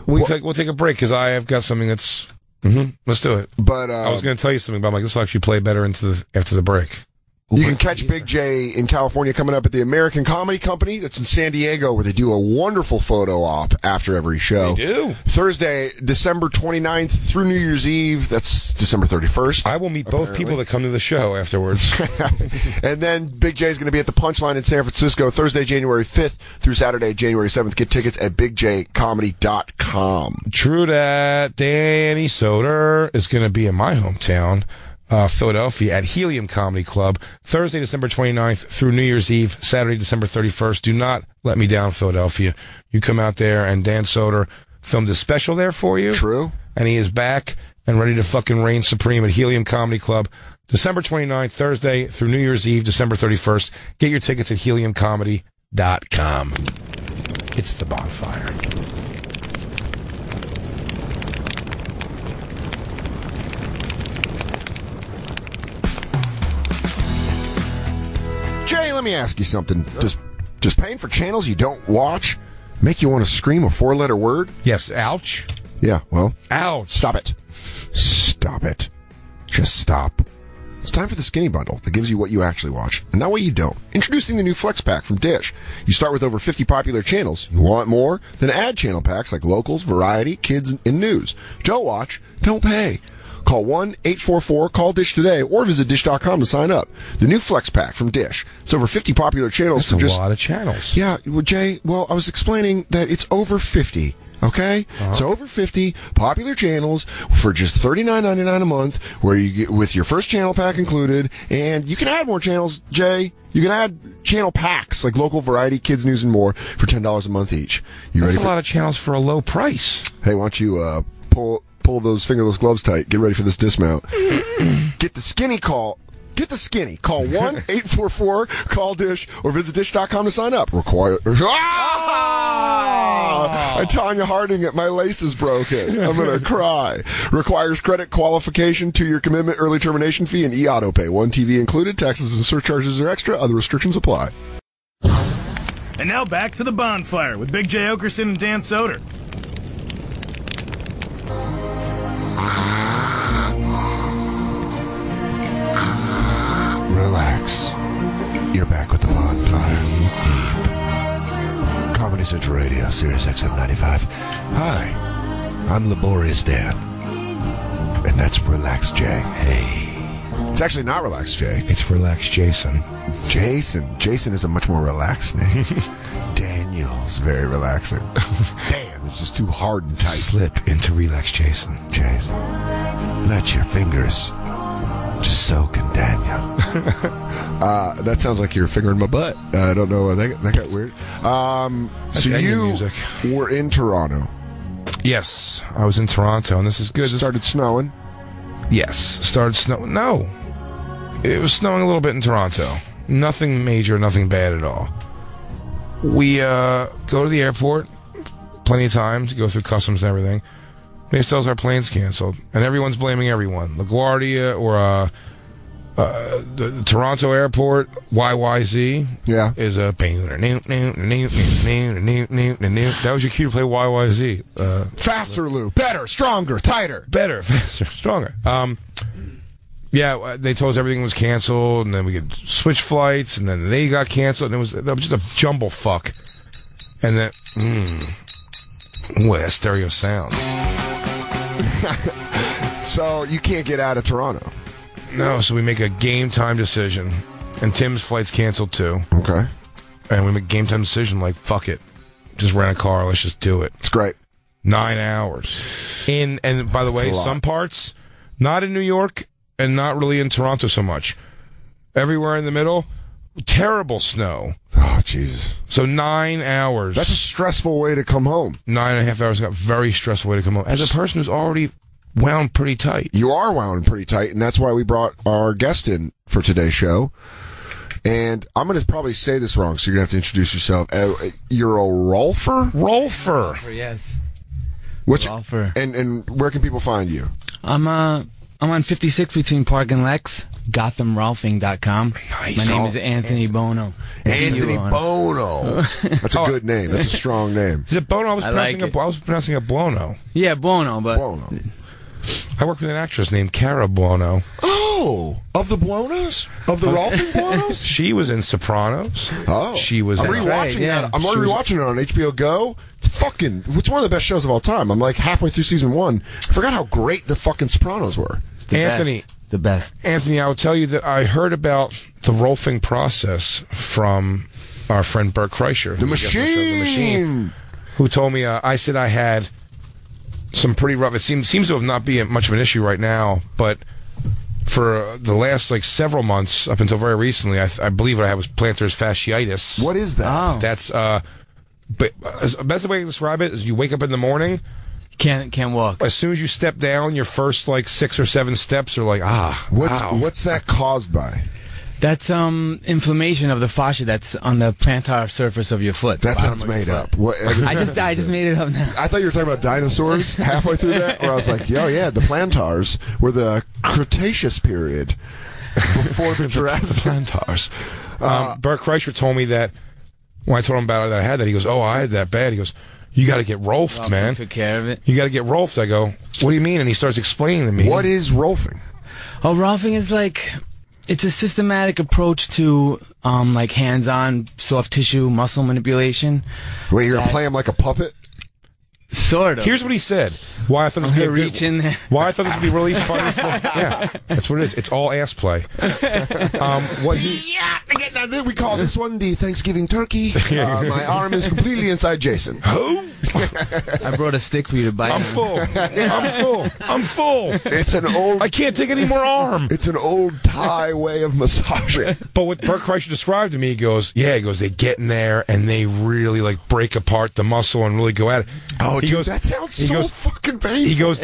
We'll take a break, because I have got something that's... Mm-hmm, let's do it. But I was going to tell you something, but I'm like, this will actually play better after the break. You can catch Big Jay in California coming up at the American Comedy Company. That's in San Diego, where they do a wonderful photo op after every show. They do. Thursday, December 29th through New Year's Eve. That's December 31st. I will meet both people that come to the show afterwards. And then Big Jay's going to be at the Punchline in San Francisco Thursday, January 5th through Saturday, January 7th. Get tickets at bigjcomedy.com. True that. Danny Soder is going to be in my hometown. Philadelphia at Helium Comedy Club Thursday, December 29th through New Year's Eve, Saturday, December 31st. Do not let me down, Philadelphia. You come out there, and Dan Soder filmed a special there for you. True. And he is back and ready to fucking reign supreme at Helium Comedy Club December 29th, Thursday through New Year's Eve, December 31st. Get your tickets at heliumcomedy.com. It's The Bonfire. Jay, let me ask you something. Does paying for channels you don't watch Make you want to scream a four-letter word? Yes. Ouch. Yeah, well. Ouch. Stop it. Stop it. Just stop. It's time for the Skinny Bundle that gives you what you actually watch, and not what you don't. Introducing the new Flex Pack from Dish. You start with over 50 popular channels. You want more? Then add channel packs like Locals, Variety, Kids, and News. Don't watch. Don't pay. Call 1-844-CALL-DISH today or visit Dish.com to sign up. The new Flex Pack from Dish. It's over 50 popular channels. That's for just a lot of channels. Yeah, well, Jay, well, I was explaining that it's over 50. Okay? Uh-huh. So over 50 popular channels for just $39.99 a month, where you get with your first channel pack included, and you can add more channels, Jay. You can add channel packs like Local, Variety, Kids, News, and more for $10 a month each. You That's ready a lot of channels for a low price. Hey, why don't you pull those fingerless gloves tight. Get ready for this dismount. Get the skinny call. Get the skinny. Call 1-844-CALL-DISH or visit Dish.com to sign up. Require... Ah! Tanya Harding at my lace is broken. I'm going to cry. Requires credit qualification, 2-year commitment, early termination fee, and e-auto pay. One TV included. Taxes and surcharges are extra. Other restrictions apply. And now back to The Bonfire with Big Jay Oakerson and Dan Soder. Relax. You're back with The Bonfire. Comedy Central Radio, Sirius XM 95. Hi, I'm Laborious Dan. And that's Relax Jay. Hey. It's actually not Relax Jay. It's Relax Jason. Jason. Jason is a much more relaxed name. Daniel's very relaxing. Dan is just too hard and tight. Slip into Relax Jason. Jason. Let your fingers... just soaking Daniel. That sounds like you're fingering my butt. I don't know. That got weird. So you were in Toronto. Yes, I was in Toronto, and this is good. Started snowing. Yes, started snowing. No, it was snowing a little bit in Toronto. Nothing major, nothing bad at all. We go to the airport. Plenty of time to go through customs and everything. They tells our plane's canceled, and everyone's blaming everyone. LaGuardia or the Toronto airport, YYZ, yeah, is a... That was your cue to play YYZ. Faster, Lou. Better, stronger, tighter. Better, faster, stronger. Yeah, they told us everything was canceled, and then we could switch flights, and then they got canceled, and it was just a jumble fuck. And then... What, that stereo sound. So you can't get out of Toronto. No, so we make a game time decision, and Tim's flight's canceled too. Okay. And we make a game time decision like, fuck it, just rent a car, let's just do it. It's great. 9 hours in, and by the way, some parts not in New York and not really in Toronto so much, everywhere in the middle, terrible snow. Oh, Jesus. So 9 hours. That's a stressful way to come home. 9.5 hours. Got very stressful way to come home. As a person who's already wound pretty tight. You are wound pretty tight, and that's why we brought our guest in for today's show. And I'm going to probably say this wrong, so you're going to have to introduce yourself. You're a Rolfer? Rolfer. Yes. What's Rolfer. And where can people find you? I'm on 56 between Park and Lex. GothamRolfing.com. Nice. My name is Anthony Buono. Anthony Buono. That's a good name. That's a strong name. Is it Bono? I was pronouncing a Buono. Yeah, Buono, but... Buono. I worked with an actress named Cara Buono. Oh! Of the Buonos? Of the Rolfing Buonos? She was in Sopranos. Oh. She was... I'm already rewatching it on HBO Go. It's one of the best shows of all time. I'm like halfway through season one. I forgot how great the fucking Sopranos were. Anthony... the best. Anthony, I will tell you that I heard about the Rolfing process from our friend Bert Kreischer. The Machine! Who told me, I said I had some pretty rough... It seems to have not been much of an issue right now, but for the last several months, up until very recently, I believe what I had was plantar fasciitis. What is that? Oh. That's... the best way to describe it is you wake up in the morning... Can't walk. As soon as you step down, your first 6 or 7 steps are what's that caused by? That's inflammation of the fascia that's on the plantar surface of your foot. That sounds made up. What? I just made it up now. I thought you were talking about dinosaurs halfway through that, where I was like, yo, yeah, the plantars were the Cretaceous period before the Jurassic. Plantars. Bert Kreischer told me that when I told him about it, that I had that, he goes, oh, I had that bad. He goes, you got to get Rolfed, well, man. I took care of it. You got to get Rolfed. I go, what do you mean? And he starts explaining to me. What is Rolfing? Oh, Rolfing is like, it's a systematic approach to like hands-on soft tissue muscle manipulation. Wait, you're going to play him like a puppet? Sort of. Here's what he said. Why I thought this would be reach in there. Why I thought this would be really funny. Yeah, that's what it is. It's all ass play. Then we call this one the Thanksgiving turkey. My arm is completely inside Jason. Who? I brought a stick for you to bite. I'm full. It's an old. I can't take any more arm. It's an old Thai way of massaging. But what Bert Kreischer described to me, he goes, yeah, he goes, they get in there and they really like break apart the muscle and really go at it. Oh, dude, that sounds so fucking painful. He goes,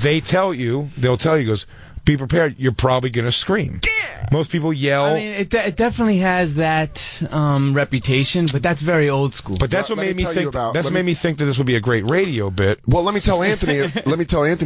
they tell you, they'll tell you, he goes, be prepared, you're probably going to scream. Yeah. Most people yell. I mean, it definitely has that reputation, but that's very old school. But that's what made me think that this would be a great radio bit. Well, let me tell Anthony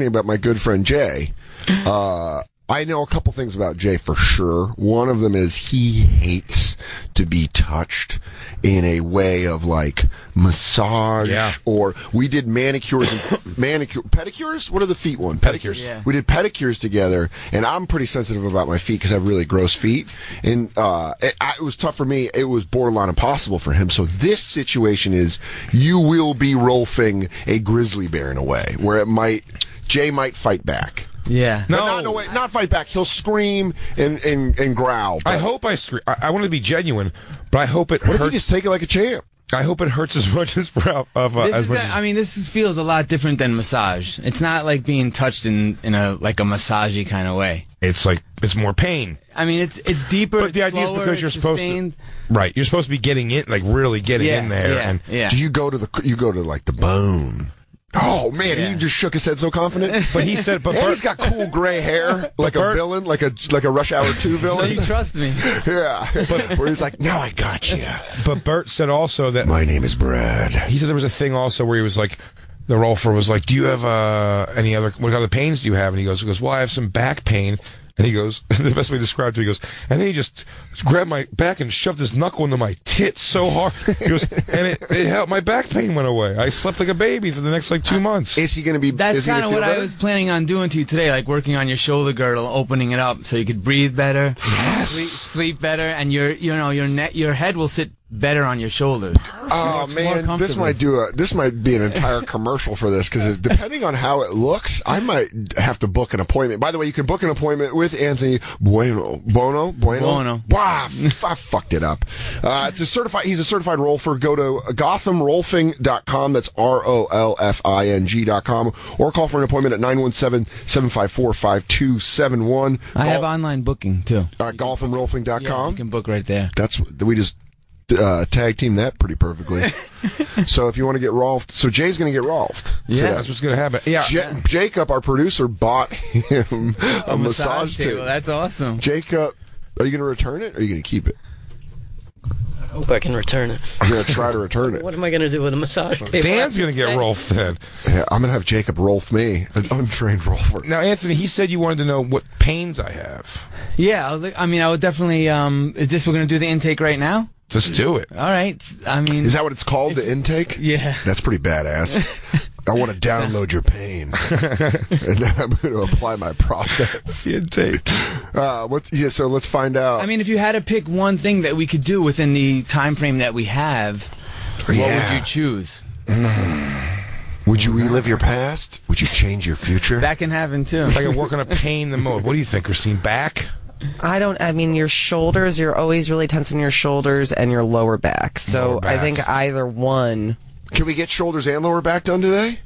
about my good friend Jay. I know a couple things about Jay for sure. One of them is he hates to be touched in a way of like massage, or we did manicures and pedicures. What are the feet one? Pedicures. Yeah. We did pedicures together, and I'm pretty sensitive about my feet because I have really gross feet, and it was tough for me. It was borderline impossible for him. So this situation is you will be rolfing a grizzly bear in a way where it might Jay might fight back. Yeah. No. Not fight back. He'll scream and growl. I hope I scream. I want to be genuine, but I hope it hurts. What if you just take it like a champ? I hope it hurts as much as... This feels a lot different than massage. It's not like being touched in a massagey kind of way. It's like, it's more pain. I mean, it's deeper, but the idea is because you're supposed to... Right. You're supposed to be getting in, like really getting in there. Yeah, and yeah. Do you go to the bone? Oh man, he just shook his head so confident. But he said, "But Bert's got cool gray hair, like a villain, like a Rush Hour 2 villain." So you trust me? Yeah. But where he's like, "Now I got you." But Bert said also that my name is Brad. He said there was a thing also where he was like, the rolfer was like, "Do you have any other? What other pains do you have?" And he goes, "Well, I have some back pain." And he goes, the best way to describe it, he goes, and then he just grabbed my back and shoved his knuckle into my tits so hard. He goes, and it helped. My back pain went away. I slept like a baby for the next, 2 months. Is he going to be... That's kind of what better? I was planning on doing to you today, like working on your shoulder girdle, opening it up so you could breathe better, sleep better, and your head will sit better on your shoulders. Oh man, this might be an entire commercial for this, because depending on how it looks, I might have to book an appointment. By the way, you can book an appointment with Anthony Buono. Wow, I fucked it up. He's a certified rolfer. Go to GothamRolfing.com. That's ROLFING.com, or call for an appointment at 917-754-5271. I have online booking too. GothamRolfing.com. Yeah, you can book right there. Tag team that pretty perfectly. So if you want to get Rolfed, so Jay's going to get Rolfed. Yeah, that's what's going to happen. Yeah, Jacob, our producer, bought him a massage table. That's awesome. Jacob, are you going to return it or are you going to keep it? I hope I can return it. You're going to try to return it. What am I going to do with a massage table? Dan's going to get Rolfed then. Yeah, I'm going to have Jacob Rolf me, an untrained rolfer. Now, Anthony, he said you wanted to know what pains I have. Yeah, I would definitely. Is this we're going to do the intake right now? Just do it. All right. I mean... Is that what it's called, the intake? Yeah. That's pretty badass. I want to download your pain. And then I'm going to apply my process. The intake. So let's find out. I mean, if you had to pick one thing that we could do within the time frame that we have, what would you choose? Would you relive your past? Would you change your future? That can happen, too. If I can work on a pain the most. What do you think, Christine? Back? Your shoulders, you're always really tense in your shoulders and your lower back. So I think either one. Can we get shoulders and lower back done today?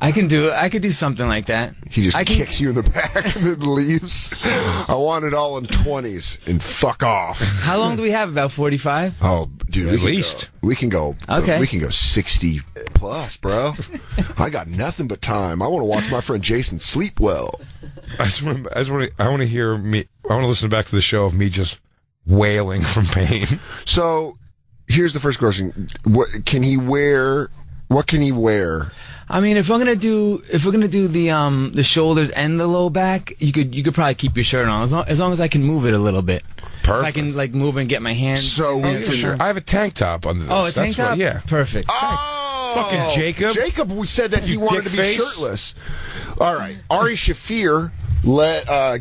I could do something like that. He just kicks you in the back and then leaves. I want it all in 20s and fuck off. How long do we have? About 45? Oh, dude, at least. We can go. Okay. We can go 60 plus, bro. I got nothing but time. I want to watch my friend Jason sleep well. I want to listen back to the show of me just wailing from pain. So, here's the first question: What can he wear? What can he wear? I mean, if we're gonna do the shoulders and the low back, you could probably keep your shirt on as long as I can move it a little bit. Perfect. If I can like move and get my hands. So we can. Sure. I have a tank top on this. Oh, a tank top. Yeah. Perfect. Oh, fucking Jacob. Jacob said that he wanted to be shirtless. All right, Ari Shafir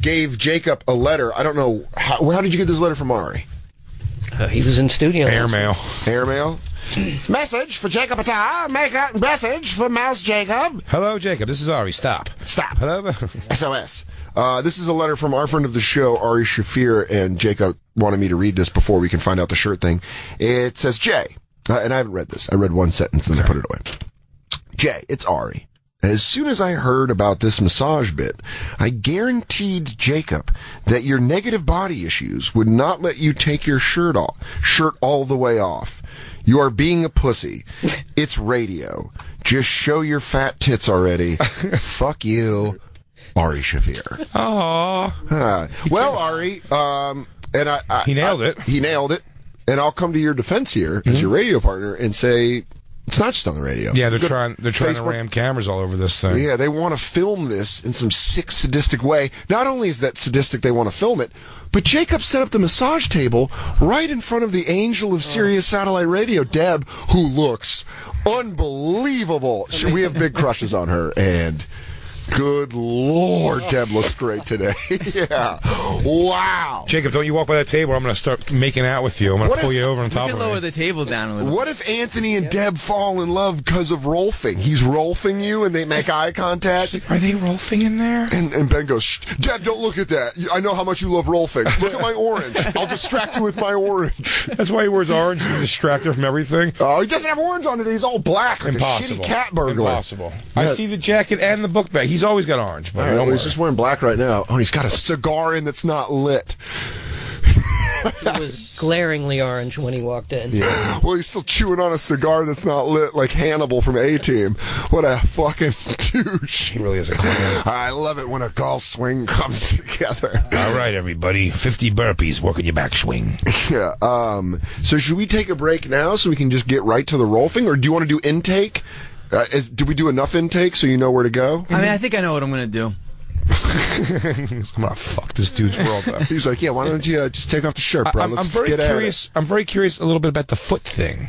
gave Jacob a letter. I don't know how did you get this letter from Ari? He was in studio. Airmail. Airmail. Message for Jacob Attar. Message for Mouse Jacob. Hello, Jacob. This is Ari. Stop. Hello. SOS. This is a letter from our friend of the show, Ari Shafir, and Jacob wanted me to read this before we can find out the shirt thing. It says, Jay, and I haven't read this. I read one sentence, then I put it away. Jay, it's Ari. As soon as I heard about this massage bit, I guaranteed Jacob that your negative body issues would not let you take your shirt all the way off. You are being a pussy. It's radio. Just show your fat tits already. Fuck you, Ari Shafir. Aww. Well, Ari, and I he nailed it. He nailed it. And I'll come to your defense here as your radio partner and say, it's not just on the radio. Yeah, they're trying to ram cameras all over this thing. Yeah, they want to film this in some sick, sadistic way. Not only is that sadistic, they want to film it, but Jacob set up the massage table right in front of the angel of Sirius Satellite Radio, Deb, who looks unbelievable. We have big crushes on her, and good Lord, Deb looks great today. Yeah. Wow. Jacob, don't you walk by that table. I'm going to start making out with you. I'm going to pull you over on top of me. We can lower the table down a little. What if Anthony and Deb fall in love because of Rolfing? He's Rolfing you, and they make eye contact. Like, are they Rolfing in there? And Ben goes, shh, Deb, don't look at that. I know how much you love Rolfing. Look at my orange. I'll distract you with my orange. That's why he wears orange to distract her from everything. Oh, he doesn't have orange on it. He's all black. Like impossible. A shitty cat burglar. Impossible. Yeah. I see the jacket and the book bag. He's always got orange. But he's just wearing black right now. Oh, he's got a cigar in that's not lit. He was glaringly orange when he walked in. Yeah. Well, he's still chewing on a cigar that's not lit, like Hannibal from A-Team. What a fucking douche. He really is a clown. I love it when a golf swing comes together. All right, everybody. 50 burpees working your back swing. Yeah. So should we take a break now so we can just get right to the Rolfing? Or do you want to do intake? Do we do enough intake so you know where to go? I mean, I think I know what I'm going to do. I'm going to fuck this dude's world up. He's like, yeah, why don't you just take off the shirt, bro? I'm very curious a little bit about the foot thing.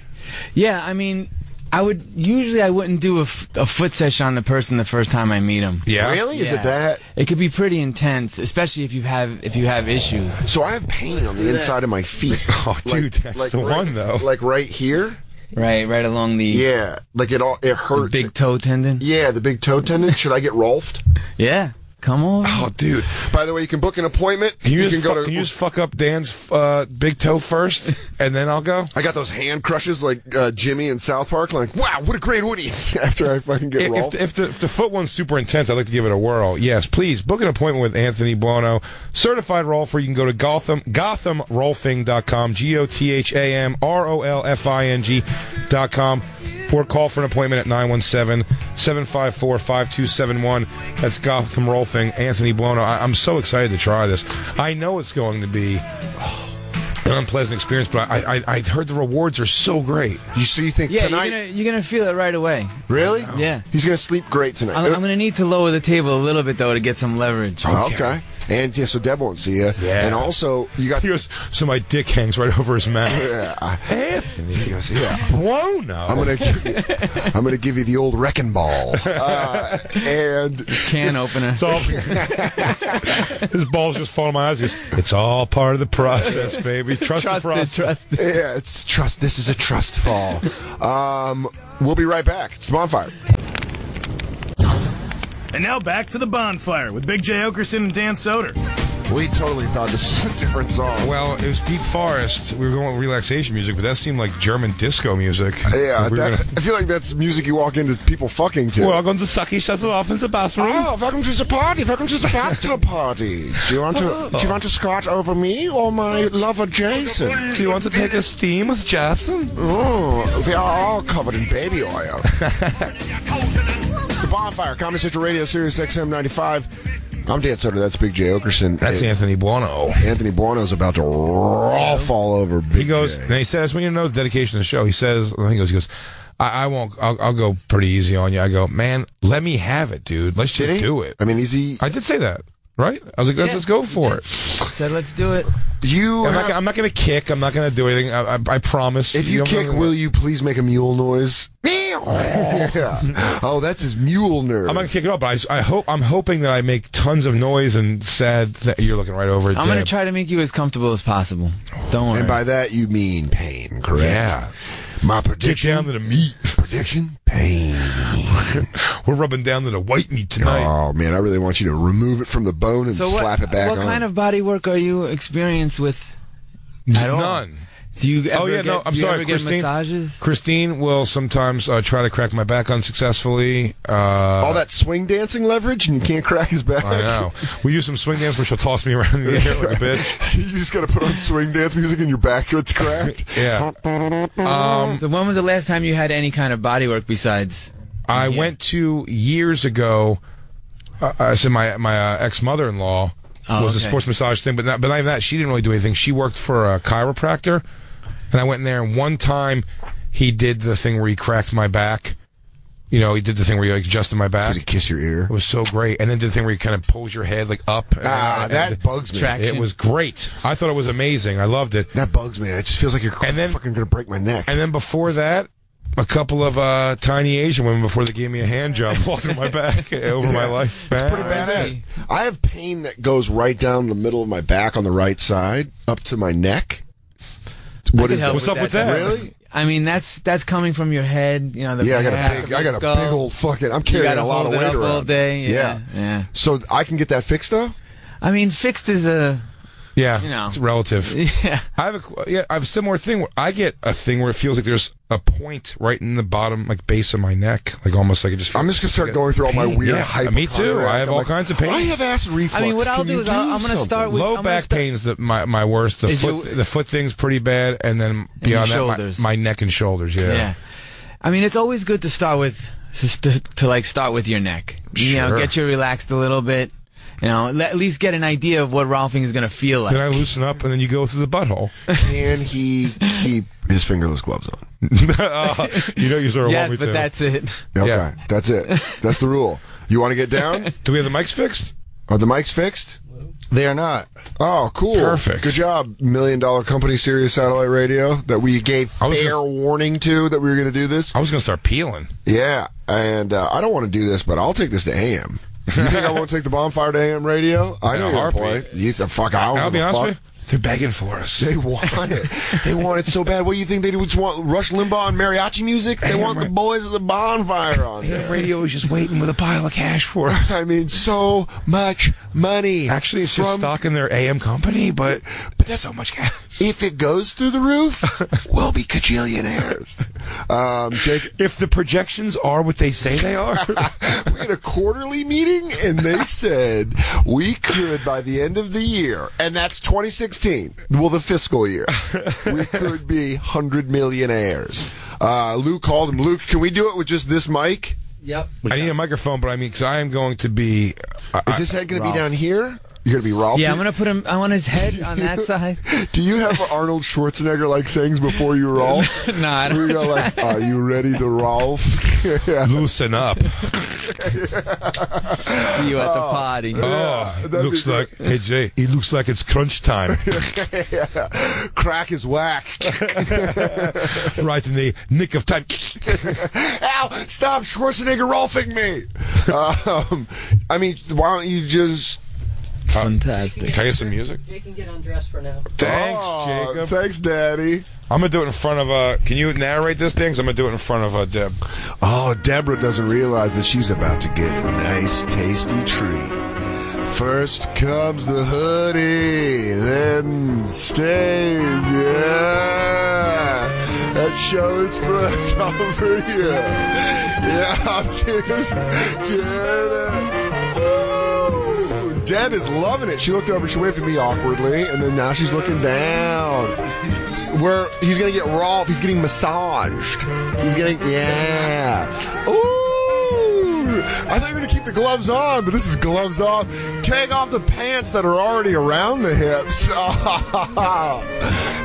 Yeah, I mean, I wouldn't do a foot session on the person the first time I meet them. Yeah, really? Yeah. Is it that? It could be pretty intense, especially if you have issues. So I have pain on the inside of my feet. Oh, dude, that's the one though. Like right here. Right along the... Yeah, like it hurts. The big toe tendon? Yeah, the big toe tendon. Should I get Rolfed? Yeah, come on. Oh, dude. By the way, you can book an appointment. Can you just fuck up Dan's big toe first, and then I'll go? I got those hand crushes like Jimmy in South Park. Like, wow, what a great Woody after I fucking get Rolfed. If the foot one's super intense, I'd like to give it a whirl. Yes, please, book an appointment with Anthony Buono. Certified Rolfer. You can go to GothamRolfing.com, GOTHAMROLFING.com, or call for an appointment at 917-754-5271. That's Gotham Rolfing, Anthony Buono. I'm so excited to try this. I know it's going to be an unpleasant experience, but I heard the rewards are so great. You think tonight... you're going to feel it right away. Really? Yeah. He's going to sleep great tonight. I'm going to need to lower the table a little bit, though, to get some leverage. Okay. And yeah, so Deb won't see you. Yeah. And also, you got... He goes, so my dick hangs right over his mouth. Yeah. Anthony. He goes, yeah. Buono. I'm going to give you the old wrecking ball. And... Can opener. It's all... His balls just fall in my eyes. He goes, it's all part of the process, baby. Trust the process. Yeah, it's trust. This is a trust fall. We'll be right back. It's Bonfire. And now back to The Bonfire with Big Jay Oakerson and Dan Soder. We totally thought this was a different song. Well, it was Deep Forest. We were going with relaxation music, but that seemed like German disco music. Yeah, I feel like that's music you walk into people fucking to. We're going to sucky shuttle off in the bathroom. Oh, welcome to the party. Welcome to the bathtub party. Do you want to scotch over me or my lover Jason? Do you want to take a steam with Jason? Oh, we are all covered in baby oil. The Bonfire, Comedy Central Radio, Sirius XM 95. I'm Dan Soder. That's Big Jay Oakerson. That's Anthony Buono. Anthony Buono's about to roll all over Big Jay. He goes, and he says, when you know the dedication of the show, he goes, I'll go pretty easy on you. I go, man, let me have it, dude. Let's just do it. I mean, easy. I did say that, right? I was like, let's go for it. Said, let's do it. I'm not going to kick. I'm not going to do anything. I promise. If you kick, will you please make a mule noise? Yeah. Oh, that's his mule nerve. I'm not gonna kick it up, but I'm hoping that I make tons of noise and sad. You're looking right over it. I'm gonna try to make you as comfortable as possible. Don't worry. And by that you mean pain, correct? Yeah. My prediction. Get down to the meat. Prediction? Pain. We're rubbing down to the white meat tonight. Oh man, I really want you to remove it from the bone and slap it back on. What kind of body work are you experienced with? None. Do you ever get massages? Christine will sometimes try to crack my back unsuccessfully. All that swing dancing leverage, and you can't crack his back. I know. We use some swing dance where she'll toss me around in the air like a bitch. You just got to put on swing dance music and your back gets cracked. Yeah. So when was the last time you had any kind of body work besides? I went to years ago. I said my ex-mother-in-law. Was a sports massage thing, but not even that. She didn't really do anything. She worked for a chiropractor, and I went in there, and one time he did the thing where he cracked my back. You know, he did the thing where he like, adjusted my back. Did he kiss your ear? It was so great. And then did the thing where he kind of pulls your head like up. That bugs me. Traction. It was great. I thought it was amazing. I loved it. That bugs me. It just feels like you're fucking going to break my neck. And then before that, a couple of tiny Asian women before they gave me a hand job all through my back over my life. It's pretty badass. I have pain that goes right down the middle of my back on the right side up to my neck. What is that? What's up with that? Really? I mean, that's coming from your head. You know, the I got a big old fucking. I'm carrying a lot of weight around all day. Yeah. So I can get that fixed though. I mean, fixed is a. Yeah, you know. It's relative. Yeah, I have a similar thing. Where I get a thing where it feels like there's a point right in the bottom, like base of my neck, like almost like it just. I'm just gonna start going through all my weird hypochondria. Me too. I have all kinds of pain. I have acid reflux. I mean, what I'll do is I'm gonna start with low back pain's my worst. The foot thing's pretty bad, and then beyond that, my neck and shoulders. Yeah. I mean, it's always good to start with start with your neck. Sure. You know, get you relaxed a little bit. You know, at least get an idea of what Rolfing is going to feel like. Then I loosen up, and then you go through the butthole. Can he keep his fingerless gloves on? You know you sort of want me to. Yes, but that's it. Okay, that's it. That's the rule. You want to get down? Do we have the mics fixed? Are the mics fixed? They are not. Oh, cool. Perfect. Good job, $1 Million Company Sirius Satellite Radio, that we gave fair warning to that we were going to do this. I was going to start peeling. Yeah, and I don't want to do this, but I'll take this to AM. You think I won't take the Bonfire to AM radio? I know you're going to play. You said, fuck, I don't give a fuck. They're begging for us. They want it. They want it so bad. What do you think they do? Just want Rush Limbaugh and mariachi music? They want the boys of the Bonfire on there. AM radio is just waiting with a pile of cash for us. I mean, so much money. Actually, it's just stocking their AM company, but that's so much cash. If it goes through the roof, we'll be cajillionaires. Jake, if the projections are what they say they are. We had a quarterly meeting, and they said we could, by the end of the year, and that's 26. Well, the fiscal year. We could be 100 millionaires. Luke called him. Luke, can we do it with just this mic? Yep. I need a microphone, but I mean, because I am going to be... is this head going to be down here? You're going to be Rolf? Yeah, I'm going to put him... I want his head on that side. Do you have Arnold Schwarzenegger-like sayings before you Rolf? No, I don't. We go like, are you ready to Rolf? Loosen up. See you at the party. Looks like, hey Jay, it looks like it's crunch time. Crack is whack. Right in the nick of time. Ow, stop Schwarzenegger Rolfing me. I mean, why don't you just... Fantastic. Can I get some music? Jake can get undressed for now. Thanks, Jacob. Thanks, Daddy. I'm going to do it in front of... can you narrate this thing? Because I'm going to do it in front of Deb. Oh, Deborah doesn't realize that she's about to get a nice, tasty treat. First comes the hoodie, then stays. Yeah. That show is spread over you. Yeah, dude. Get it. Deb is loving it. She looked over, she waved at me awkwardly, and then now she's looking down. Where he's gonna get Rolf, he's getting massaged. He's getting ooh. I thought you were going to keep the gloves on, but this is gloves off. Take off the pants that are already around the hips.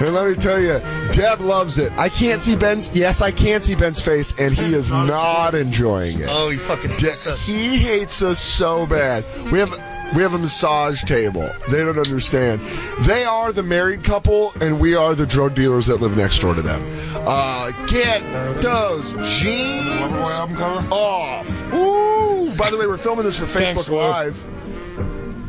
And let me tell you, Deb loves it. I can't see Ben's. Yes, I can see Ben's face, and he is not enjoying it. Oh, he fucking hates us. He hates us so bad. We have a massage table. They don't understand. They are the married couple, and we are the drug dealers that live next door to them. Get those jeans off. Ooh! By the way, we're filming this for Facebook Live.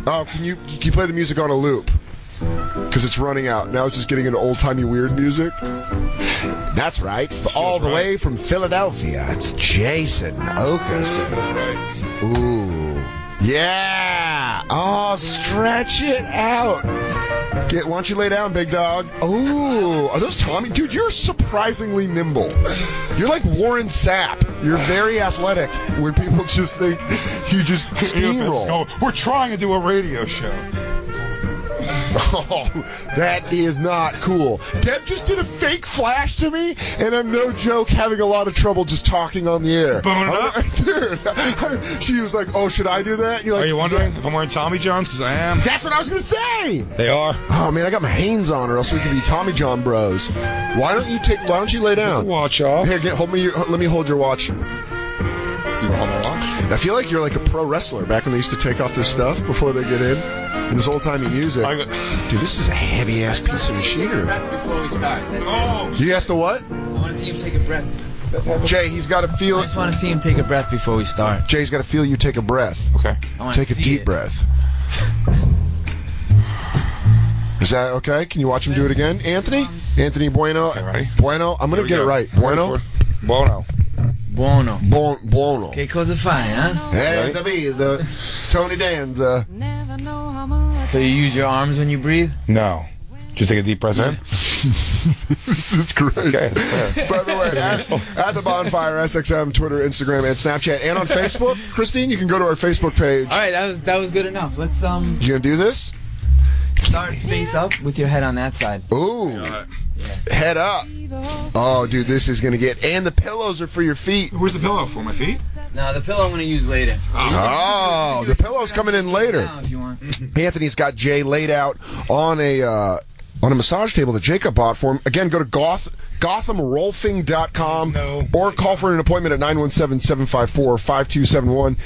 Oh, can you play the music on a loop? Because it's running out. Now it's just getting into old-timey weird music. That's right. All the way from Philadelphia, it's Jason Oakerson. Ooh. Yeah! Oh, stretch it out. Why don't you lay down, big dog? Ooh, are those Tommy? Dude, you're surprisingly nimble. You're like Warren Sapp. You're very athletic when people just think you just steamroll. We're trying to do a radio show. Oh, that is not cool. Deb just did a fake flash to me, and I'm no joke having a lot of trouble just talking on the air. Dude, she was like, oh, should I do that? You're like, are you wondering if I'm wearing Tommy John's? Because I am. That's what I was going to say. They are. Oh, man, I got my Hanes on, or else we could be Tommy John bros. Why don't you lay down? Watch off. Here, let me hold your watch. I feel like you're like a pro wrestler back when they used to take off their stuff before they get in. And this old-timey music. Dude, this is a heavy-ass piece of machinery. Before we start. Oh. You asked the what? I want to see him take a breath. Jay, he's got to feel it. I just want to see him take a breath before we start. Jay's got to feel you take a breath. Okay. Take a deep breath. Is that okay? Can you watch him do it again? Anthony? Anthony Buono. Okay, ready? Buono. I'm going to get it right. Buono? Buono. Buono. Buono. Che cosa fai, huh? Hey, it's a Tony Danza. So you use your arms when you breathe? No. Just take a deep breath in. This is great. Okay, by the way, at The Bonfire, SXM, Twitter, Instagram, and Snapchat, and on Facebook, Christine, you can go to our Facebook page. All right, that was good enough. Let's You gonna do this? Start face up with your head on that side. Ooh. Yeah. Head up. Oh, dude, this is going to get... And the pillows are for your feet. Where's the pillow? For my feet? No, the pillow I'm going to use later. Oh, the pillow's coming in later. If you want. Anthony's got Jay laid out on a massage table that Jacob bought for him. Again, go to GothamRolfing.com or call for an appointment at 917-754-5271.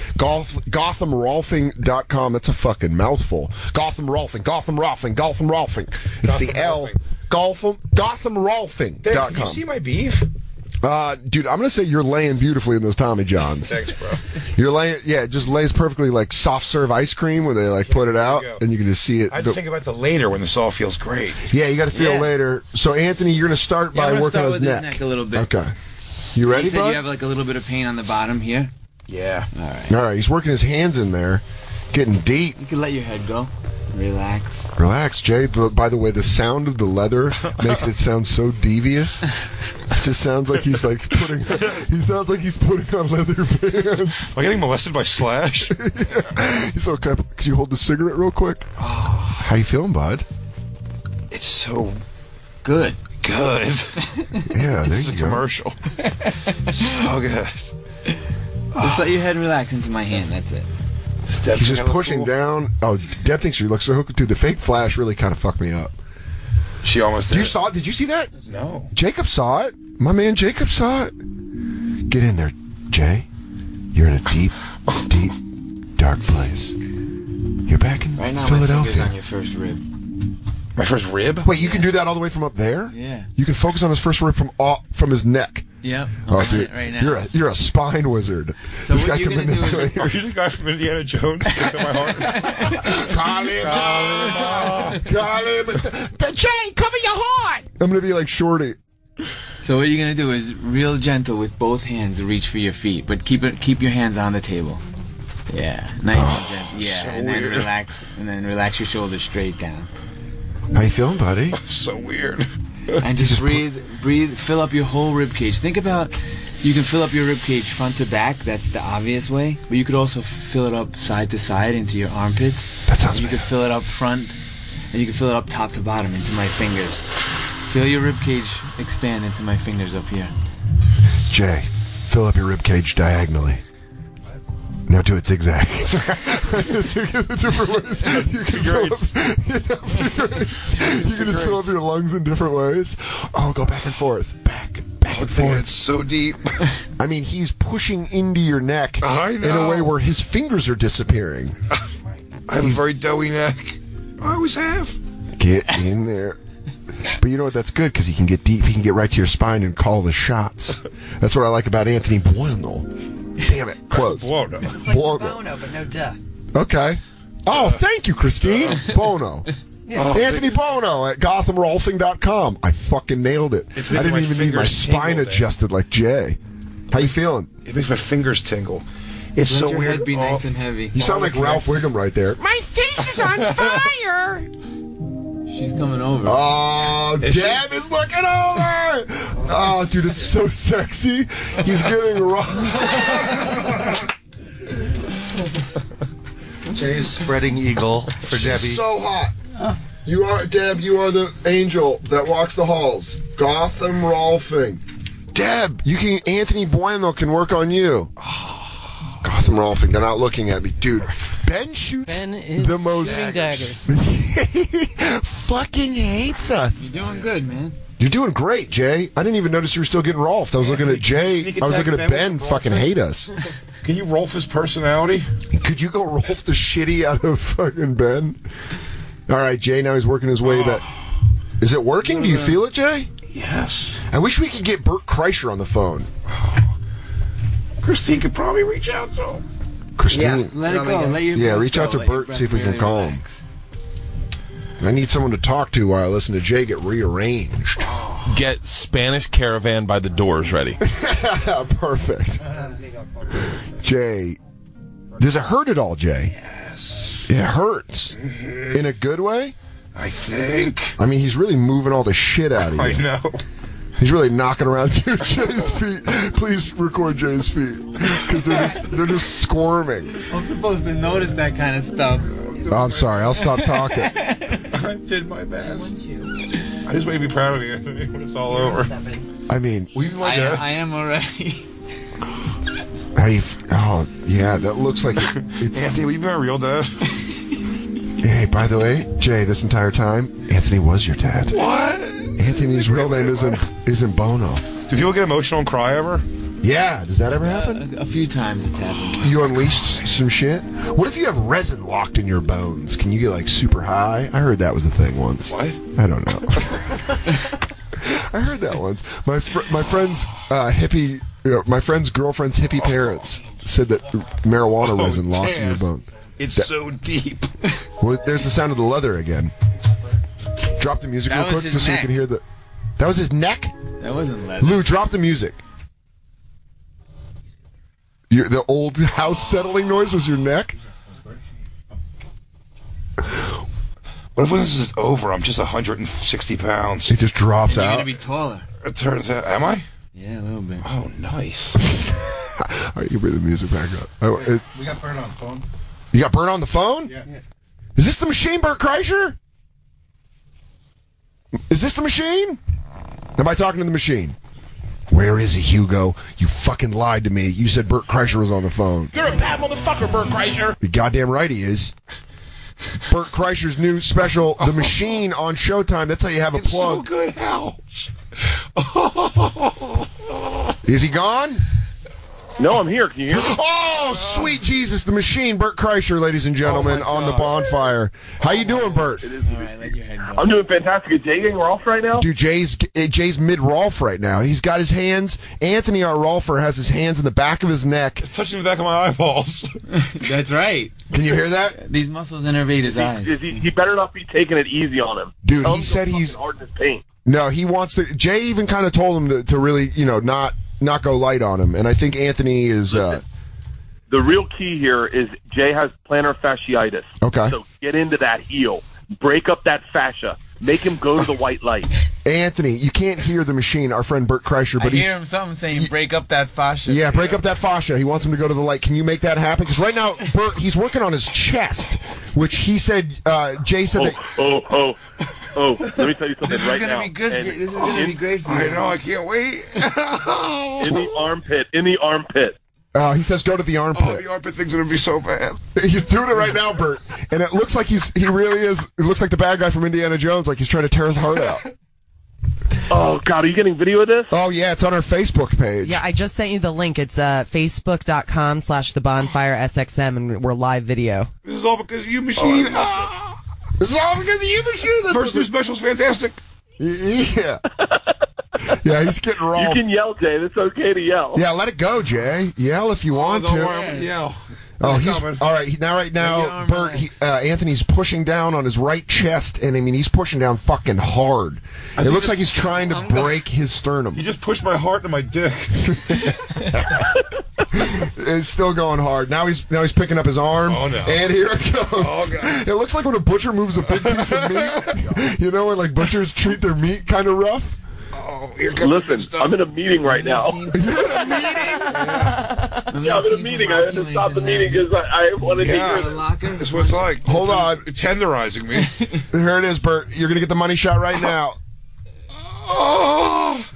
GothamRolfing.com. That's a fucking mouthful. Gotham Rolfing. It's Gotham the L... Rolfing. GothamRolfing.com. Did you see my beef? Dude, I'm going to say you're laying beautifully in those Tommy Johns. Thanks, bro. You're laying, yeah, it just lays perfectly like soft serve ice cream where they like put it out and you can just see it. I have to think about the later when this all feels great. Yeah, you got to feel later. So, Anthony, you're going to start by working on his neck. His neck a little bit. Okay. You ready, bro? You have like a little bit of pain on the bottom here. Yeah. All right. All right, he's working his hands in there, getting deep. You can let your head go. Relax. Relax, Jay. By the way, the sound of the leather makes it sound so devious. It just sounds like he's like putting. He sounds like he's putting on leather pants. Am I getting molested by Slash? Yeah. He's like, could you hold the cigarette real quick? Oh, how you feeling, bud? It's so good. Good. Yeah, this is a commercial. So good. Just let your head relax into my hand. That's it. He's just pushing down. Oh, Deb thinks you look so hooked. Dude, the fake flash really kind of fucked me up. She almost did. You saw it? Did you see that? No. Jacob saw it. My man Jacob saw it. Get in there, Jay. You're in a deep, deep, dark place. You're back in Philadelphia. My finger's on your first rib. My first rib? Wait, you can do that all the way from up there? Yeah. You can focus on his first rib from his neck. Yep. Oh, dude, right now. You're a spine wizard. So this guy can manipulate. Are you this guy from Indiana Jones? That's in my heart. Call him. Jay, cover your heart. I'm gonna be like Shorty. So what you're gonna do is real gentle with both hands, reach for your feet, but keep your hands on the table. Yeah, nice and gentle. Yeah, so and then weird. Relax, and then relax your shoulders straight down. How you feeling, buddy? So weird. And just breathe, fill up your whole ribcage. Think about, you can fill up your ribcage front to back, that's the obvious way, but you could also fill it up side to side into your armpits. That sounds bad. You could fill it up front, and you can fill it up top to bottom into my fingers. Feel your ribcage expand into my fingers up here. Jay, fill up your ribcage diagonally. Now do it zigzag. Just think of the different ways you can fill up, you can just fill up your lungs in different ways. Oh, go back and forth, back and forth. It's so deep. I mean, he's pushing into your neck in a way where his fingers are disappearing. I have a very doughy neck. I always have. Get in there. But you know what? That's good because he can get deep. He can get right to your spine and call the shots. That's what I like about Anthony Buono. Damn it. Close. Buono. It's like Bono, but no duh. Okay. Oh, thank you, Christine. Bono. Yeah. Oh, Anthony Buono at GothamRolfing.com. I fucking nailed it. I didn't even need my spine adjusted like Jay. How you feeling? It makes my fingers tingle. It's so weird. Let your head be nice and heavy. You sound like Ralph Wiggum right there. My face is on fire. She's coming over. Oh, Deb is looking over. Oh, dude, it's so sexy. He's getting wrong. Jay's spreading eagle for Debbie. She's so hot. You are, Deb, you are the angel that walks the halls. Gotham Rolfing. Deb, you can. Anthony Buono can work on you. Oh, Gotham Rolfing. They're not looking at me. Dude, Ben shoots the most daggers. He fucking hates us. You're doing good, man. You're doing great, Jay. I didn't even notice you were still getting Rolfed. I was looking at Jay. I was looking at Ben fucking hate us. Can you Rolf his personality? Could you go Rolf the shitty out of fucking Ben? All right, Jay, now he's working his way back. Is it working? Do you feel it, Jay? Yes. I wish we could get Bert Kreischer on the phone. Christine could probably reach out to him. Christine. Yeah, let it go. Yeah, reach out to Bert and see if we can call him. I need someone to talk to while I listen to Jay get rearranged. Get Spanish Caravan by the Doors ready. Perfect. Jay, does it hurt at all, Jay? Yes. It hurts. Mm-hmm. In a good way? I think. I mean, he's really moving all the shit out of you. I know. He's really knocking around Jay's feet. Please record Jay's feet. Because they're just squirming. I'm supposed to notice that kind of stuff. Oh, I'm sorry. I'll stop talking. I did my best. I just want you to be proud of you, Anthony, when it's all over. I mean, I am already. Oh, yeah, that looks like it's... Anthony, will you be my real dad? Hey, by the way, Jay, this entire time, Anthony was your dad. What? Anthony's real name isn't Buono. Do people get emotional and cry ever? Yeah, does that ever happen? A few times it's happened. You unleashed some shit? What if you have resin locked in your bones? Can you get, like, super high? I heard that was a thing once. What? I don't know. I heard that once. My friend's girlfriend's hippie parents said that marijuana resin locks in your bone. It's so deep. Well, there's the sound of the leather again. Drop the music real quick just so we can hear the... That was his neck? That wasn't leather. Lou, drop the music. The old house settling noise was your neck? What if this is over? I'm just 160 pounds. It just drops out. You're going to be taller. It turns out. Am I? Yeah, a little bit. Oh, nice. All right, you bring the music back up. We got Bert on the phone. You got Bert on the phone? Yeah. Is this the machine, Bert Kreischer? Is this the machine? Am I talking to the machine? Where is he, Hugo? You fucking lied to me. You said Bert Kreischer was on the phone. You're a bad motherfucker, Bert Kreischer. You're goddamn right he is. Bert Kreischer's new special, The Machine, on Showtime. That's how you have a plug. It's so good, Hal. Is he gone? No, I'm here. Can you hear me? Oh, sweet Jesus. The Machine, Bert Kreischer, ladies and gentlemen, on The Bonfire. How you doing, Bert? All right, let your head go. I'm doing fantastic. Is Jay getting Rolf right now? Dude, Jay's mid-Rolf right now. He's got his hands. Anthony, our Rolfer, has his hands in the back of his neck. It's touching the back of my eyeballs. That's right. Can you hear that? These muscles innervate his eyes. He better not be taking it easy on him. Dude, he said he's... hard in his paint. No, he wants to... Jay even kind of told him to really, you know, not go light on him, and I think Anthony is... the real key here is Jay has plantar fasciitis. Okay. So get into that heel. Break up that fascia. Make him go to the white light. Anthony, you can't hear the machine, our friend Bert Kreischer, but he's... I hear him something saying, break up that fascia. Yeah, break up that fascia. He wants him to go to the light. Can you make that happen? Because right now, Bert, he's working on his chest, which he said, Jay said let me tell you something right now. This is going to be great for you. I know, I can't wait. In the armpit. He says go to the armpit. Oh, the armpit thing's going to be so bad. He's doing it right now, Bert. And it looks like he really is. It looks like the bad guy from Indiana Jones, like he's trying to tear his heart out. Oh, God, are you getting video of this? Oh, yeah, it's on our Facebook page. Yeah, I just sent you the link. It's facebook.com/thebonfireSXM, and we're live video. This is all because of you, Machine. This is all because of you, Machine. This First new special's fantastic. Yeah. Yeah, he's getting raw. You can yell, Jay. It's okay to yell. Yeah, let it go, Jay. Yell if you want to. Don't worry, I'm going to yell. Oh, he's all right now. Right now, Bert, Anthony's pushing down on his right chest, and I mean, he's pushing down fucking hard. It looks like he's trying to break his sternum. You just pushed my heart into my dick. It's still going hard. Now he's picking up his arm. Oh no! And here it goes. Oh, God. It looks like when a butcher moves a big piece of meat. You know, when like butchers treat their meat kind of rough. Oh, here comes good stuff. I'm in a meeting right now. You're in a meeting? Yeah. Yeah, I'm in a meeting. I had to stop the meeting because I wanted to hear this. That's what it's like. Hold on. Tenderizing me. Here it is, Bert. You're going to get the money shot right now. Oh.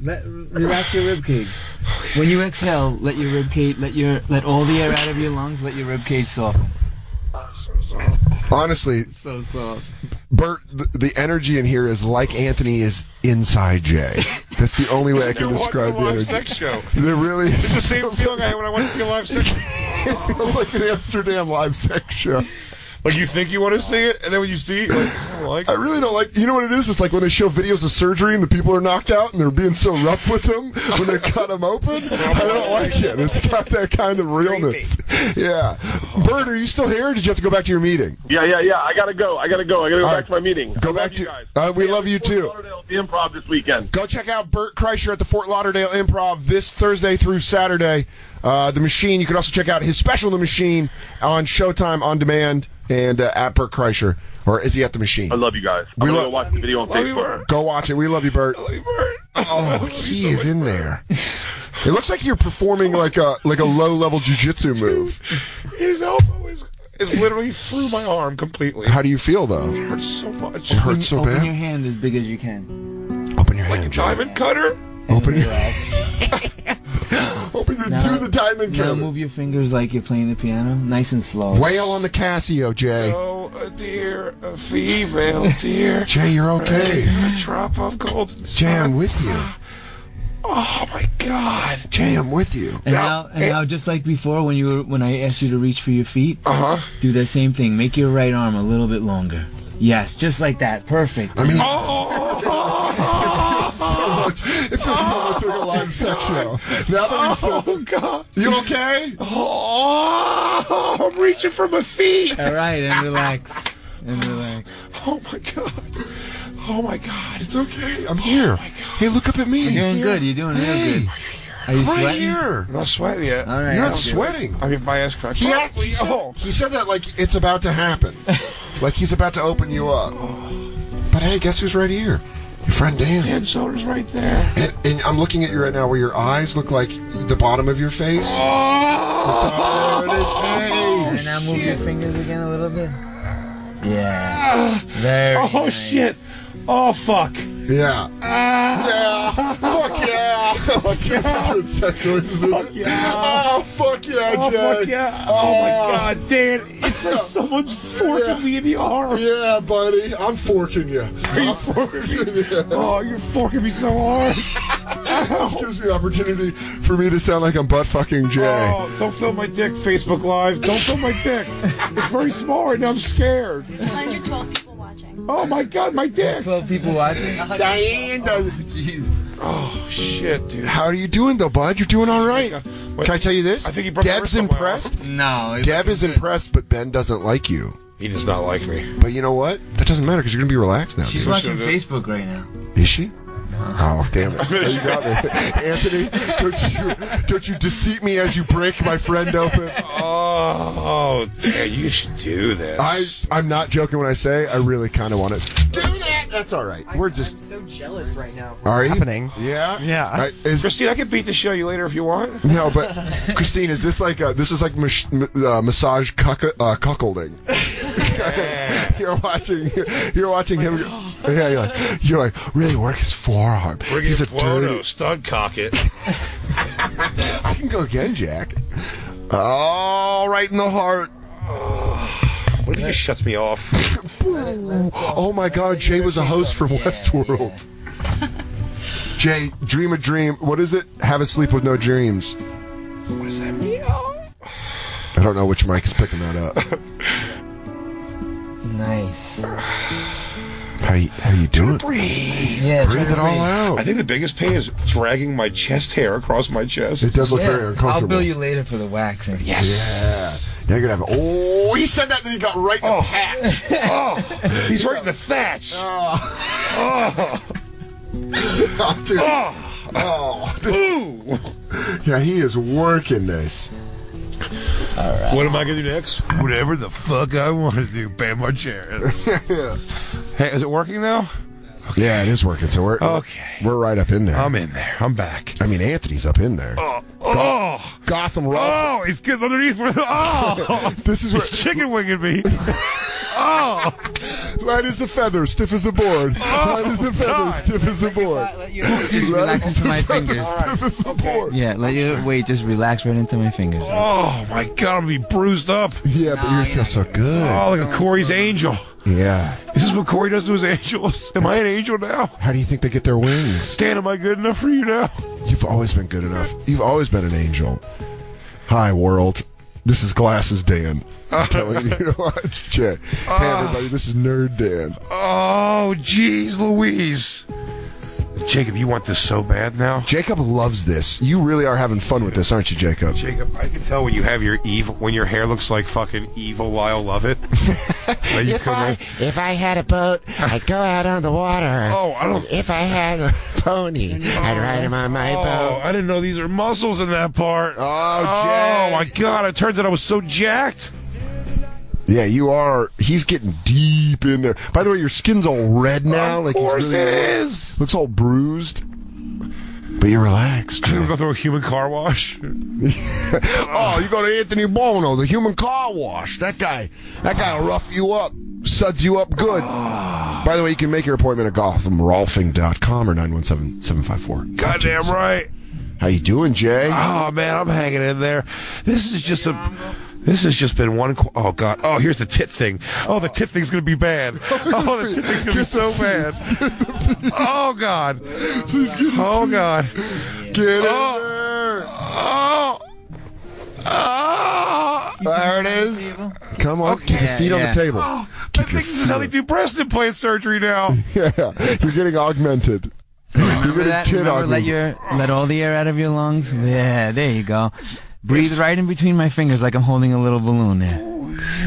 Relax your ribcage. When you exhale, let all the air out of your lungs, let your ribcage soften. Honestly, so soft. Bert, the energy in here is like Anthony is inside Jay. That's the only way I can describe the energy. Sex show. There really is. It's the same feeling I had when I went to see a live sex show. It feels like an Amsterdam live sex show. Like you think you want to see it, and then when you see it, you're like, I don't like it. I really don't like it. You know what it is? It's like when they show videos of surgery and the people are knocked out and they're being so rough with them when they cut them open. I don't like it. It's got that kind of realness. Creepy. Yeah. Bert, are you still here or did you have to go back to your meeting? Yeah. I gotta go. I gotta go back to my meeting. Go back to you guys. We love you too. The Improv this weekend. Go check out Bert Kreischer at the Fort Lauderdale Improv this Thursday through Saturday. The Machine. You can also check out his special, The Machine, on Showtime On Demand and at Bert Kreischer. Or is he at The Machine? I love you guys. I'm going to watch the video on Facebook. Go watch it. We love you, Bert. I love you, Bert. Oh, he is in there. It looks like you're performing like a low-level jiu-jitsu move. His elbow is literally through my arm completely. How do you feel, though? It hurts so much. It hurts so bad. Open your hand as big as you can. Open your hand. Like a diamond cutter? Open your hand. Do the diamond cutter. Now move your fingers like you're playing the piano, nice and slow. Wail on the Casio, Jay. Oh, a dear, a female dear. Jay, you're okay. A drop of golden Jay, I'm with you. Oh my God, Jay, I'm with you. And now, just like before, when I asked you to reach for your feet, do the same thing. Make your right arm a little bit longer. Yes, just like that. Perfect. I mean. It feels so much like a live sex show. Now that we've said, oh God, you okay? Oh, I'm reaching for my feet. All right, and relax, Oh my God, it's okay. I'm here. Hey, look up at me. You're doing good. You're doing real good. Are you sweating? Right here. I'm not sweating yet. All right, you're not sweating. I mean, my ass cracked. He said that like it's about to happen, like he's about to open you up. But hey, guess who's right here? Your friend Dan. Dan Soder's right there. And I'm looking at you right now where your eyes look like the bottom of your face. Oh! There it is. Hey. And now move your fingers again a little bit. Yeah. Very nice. Shit. Oh, fuck. Yeah. Fuck yeah. Fuck yeah. Sex noises. Fuck yeah. Oh, fuck yeah, Jay. Oh, fuck yeah. Oh, my God, Dan. It's like someone's forking me in the arm. Yeah, buddy. I'm forking you. I'm forking you. Oh, you're forking me so hard. This gives me opportunity for me to sound like I'm butt-fucking Jay. Oh, don't film my dick, Facebook Live. Don't film my dick. It's very small right now. I'm scared. 112 people. Oh my God, my dick! 12 people watching. Diane does. Jeez. Oh shit, dude. How are you doing though, bud? You're doing all right. Can I tell you this? I think Deb's impressed. No. Deb is impressed, but Ben doesn't like you. He does not like me. But you know what? That doesn't matter because you're gonna be relaxed now. She's watching Facebook right now. Is she? Oh, damn it. You got me. Anthony, don't you deceive me as you break my friend open? Oh, damn, you should do this. I'm not joking when I say I really kind of want it. Do that! That's all right. I'm so jealous right now. Are you? Happening. Yeah? Yeah. Christine, I can beat the show you later if you want. No, but Christine, is this like massage cuckolding? You're watching him. Yeah, you're like really work his forearm. He's a Buono, stud cock it. I can go again, Jack. Oh, right in the heart. What if he just shuts me off? Oh my God, Jay was a host from Westworld. Jay, dream a dream. What is it? Have a sleep with no dreams. What does that mean? I don't know which mic's picking that up. Nice. How you doing? Breathe. Yeah, breathe it all out. I think the biggest pain is dragging my chest hair across my chest. It does look very uncomfortable. I'll bill you later for the waxing. Yes. Yeah. Now you're gonna have. Oh, he said that, and then he got right in the hat. Oh, he's right in the thatch. Oh. Oh, dude. Oh. Ooh. Yeah, he is working this. All right. What am I going to do next? Whatever the fuck I want to do. Bam, my chair. Yeah. Hey, is it working now? Okay. Yeah, it is working. So we're right up in there. I'm in there. I'm back. I mean, Anthony's up in there. Gotham Rolfing. Oh, he's getting underneath. Oh, this is where he's chicken winging me. Oh, light as a feather, stiff as a board. Light as a feather, stiff as a board. Just relax into my fingers. Stiff as a board. Yeah, let your weight just relax right into my fingers. Oh my God, I'm gonna be bruised up. Yeah, but you feel so good. Oh, like a Corey's angel. Yeah. Is this what Corey does to his angels? Am I an angel now? How do you think they get their wings? Dan, am I good enough for you now? You've always been good enough. You've always been an angel. Hi, world. This is Glasses Dan. I'm telling you to watch Jay. Hey, everybody, this is Nerd Dan. Oh, jeez Louise. Jacob, you want this so bad now? Jacob loves this. You really are having fun with this, aren't you, Jacob? Jacob, I can tell when you have your evil, when your hair looks like fucking evil Lyle Lovett. If I had a boat, I'd go out on the water. Oh, I don't. If I had a pony, I'd ride him on my boat. I didn't know these are muscles in that part. Oh, Jay. Oh my God! It turns out I was so jacked. Yeah, you are. He's getting deep in there. By the way, your skin's all red now. Of course he's really, it is. Looks all bruised. But you're relaxed. I'm going to go through a human car wash. Oh, you go to Anthony Buono, the human car wash. That guy will rough you up, suds you up good. By the way, you can make your appointment at GothamRolfing.com or 917-754. Goddamn right. How you doing, Jay? Oh, man, I'm hanging in there. This has just been one. Oh, God. Oh, here's the tit thing. Oh, the tit thing's going to be bad. Oh, the tit thing's going to be so bad. Oh, God. Please get it. Oh, God. Get in there. Oh. Oh. There it is. Come on. Keep your feet on the table. I think this is how they do breast implant surgery now. Yeah. You're getting augmented. So remember that? Remember, let all the air out of your lungs? Yeah, there you go. Breathe right in between my fingers like I'm holding a little balloon there.